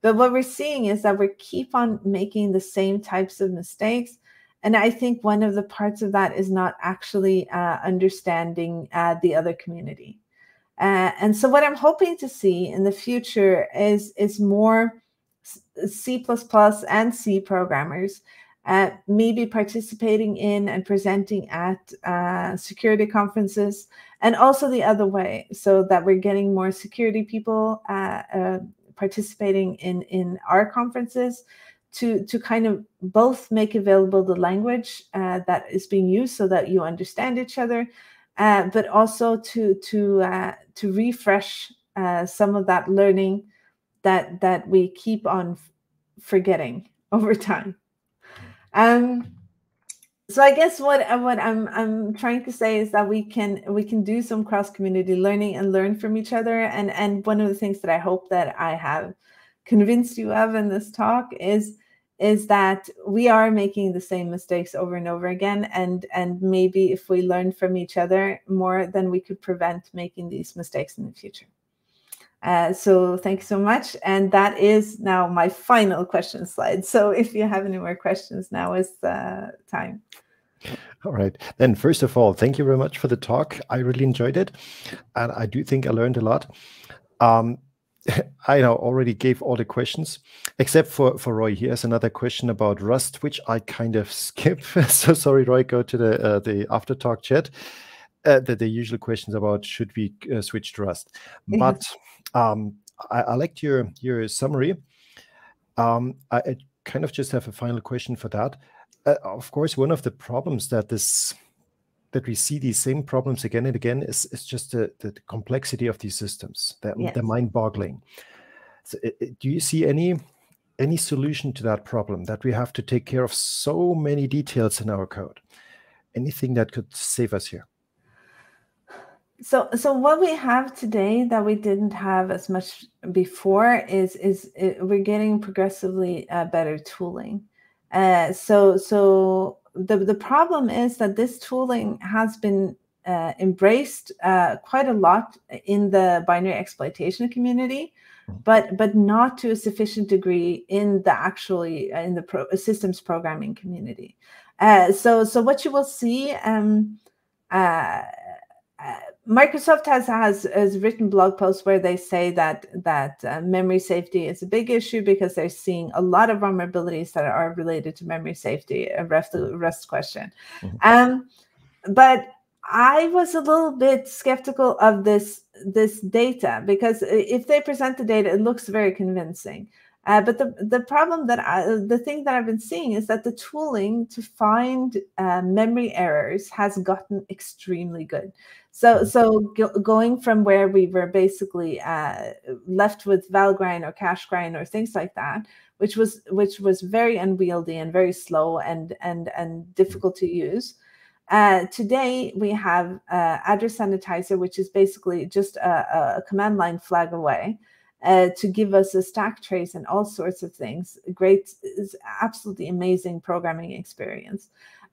But what we're seeing is that we keep on making the same types of mistakes. And I think one of the parts of that is not actually uh, understanding uh, the other community. Uh, and so what I'm hoping to see in the future is, is more C plus plus and C programmers uh, maybe participating in and presenting at uh, security conferences, and also the other way, so that we're getting more security people uh, uh, participating in, in our conferences to, to kind of both make available the language uh, that is being used so that you understand each other, Uh, but also to to uh, to refresh uh, some of that learning that that we keep on forgetting over time. Um, so I guess what what I'm I'm trying to say is that we can we can do some cross-community learning and learn from each other. And and one of the things that I hope that I have convinced you of in this talk is is that we are making the same mistakes over and over again, and and maybe if we learn from each other more, then we could prevent making these mistakes in the future. Uh, so thank you so much, and that is now my final question slide. So if you have any more questions, now is the time. All right. Then first of all, thank you very much for the talk. I really enjoyed it, and I do think I learned a lot. Um, I now already gave all the questions, except for, for Roy. He has another question about Rust, which I kind of skip. So sorry, Roy, go to the uh, the after talk chat. Uh, the, the usual questions about should we uh, switch to Rust. But um, I, I liked your, your summary. Um, I, I kind of just have a final question for that. Uh, of course, one of the problems that this... that we see these same problems again and again is, is just the, the complexity of these systems. They're, yes. they're mind-boggling. So, do you see any any solution to that problem, that we have to take care of so many details in our code? Anything that could save us here? So, so what we have today that we didn't have as much before is is it, we're getting progressively uh, better tooling. Uh, so, so. The, the problem is that this tooling has been uh, embraced uh, quite a lot in the binary exploitation community, but but not to a sufficient degree in the actually uh, in the pro systems programming community. Uh, so so what you will see, um, uh, uh, Microsoft has, has has written blog posts where they say that that uh, memory safety is a big issue because they're seeing a lot of vulnerabilities that are related to memory safety, a Rust question. Mm-hmm. Um, but I was a little bit skeptical of this this data, because if they present the data, it looks very convincing. Uh, but the the problem that I, the thing that I've been seeing is that the tooling to find uh, memory errors has gotten extremely good. So so go, going from where we were basically uh, left with Valgrind or Cashgrind or things like that, which was which was very unwieldy and very slow and and and difficult to use. Uh, today we have uh, address sanitizer, which is basically just a, a command line flag away. Uh, to give us a stack trace and all sorts of things. Great, is absolutely amazing programming experience.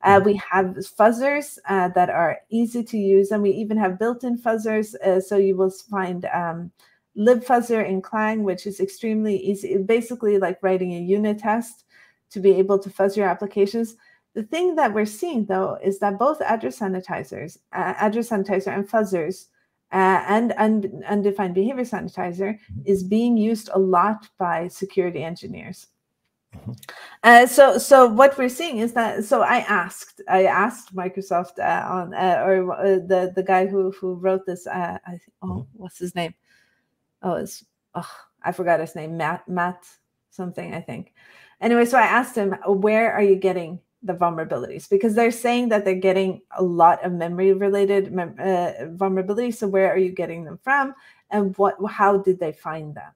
Uh, we have fuzzers uh, that are easy to use, and we even have built-in fuzzers. Uh, so you will find um, libfuzzer in Clang, which is extremely easy, basically like writing a unit test to be able to fuzz your applications. The thing that we're seeing, though, is that both address sanitizers, uh, address sanitizer and fuzzers, Uh, and und undefined behavior sanitizer is being used a lot by security engineers. Mm-hmm. uh, so, so what we're seeing is that. So I asked, I asked Microsoft uh, on uh, or uh, the the guy who who wrote this. Uh, I think, oh, mm-hmm. what's his name? Oh, it's oh, I forgot his name. Matt, Matt something, I think. Anyway, so I asked him, where are you getting the vulnerabilities, because they're saying that they're getting a lot of memory-related mem uh, vulnerabilities. So where are you getting them from, and what? How did they find them?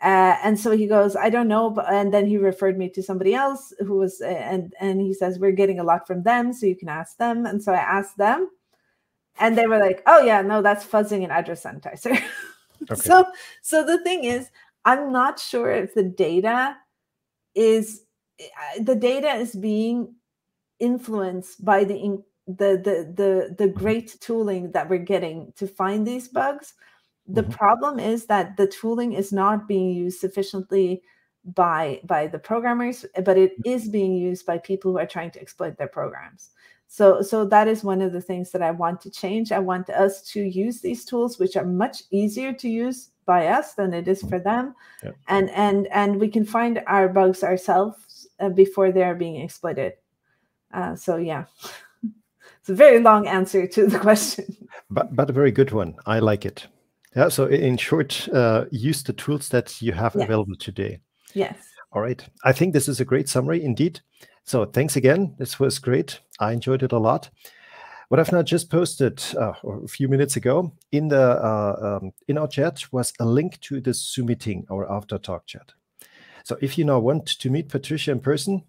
Uh, and so he goes, I don't know. But, and then he referred me to somebody else who was, uh, and and he says we're getting a lot from them, so you can ask them. And so I asked them, and they were like, oh yeah, no, that's fuzzing an address sanitizer. Okay. So so the thing is, I'm not sure if the data is. the data is being influenced by the the the the, the great tooling that we're getting to find these bugs. The mm-hmm. problem is that the tooling is not being used sufficiently by by the programmers, but it is being used by people who are trying to exploit their programs. So, so that is one of the things that I want to change. I want us to use these tools, which are much easier to use by us than it is for them. Yep. And, and, and we can find our bugs ourselves uh, before they're being exploited. Uh, so, yeah, it's a very long answer to the question. But, but a very good one. I like it. Yeah. So in short, uh, use the tools that you have yes. available today. Yes. All right. I think this is a great summary indeed. So thanks again. This was great. I enjoyed it a lot. What I've now just posted uh, a few minutes ago in the uh, um, in our chat was a link to the Zoom meeting, our after talk chat. So if you now want to meet Patricia in person,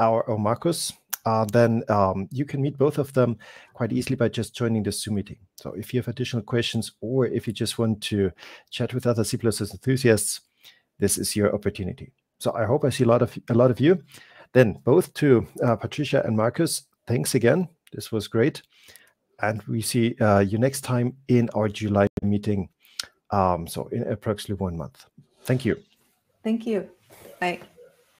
our or Markus, uh, then um, you can meet both of them quite easily by just joining the Zoom meeting. So if you have additional questions or if you just want to chat with other C plus plus enthusiasts, this is your opportunity. So I hope I see a lot of a lot of you. Then both to uh, Patricia and Markus, thanks again. This was great. And we see uh, you next time in our July meeting. Um, so in approximately one month. Thank you. Thank you. Bye.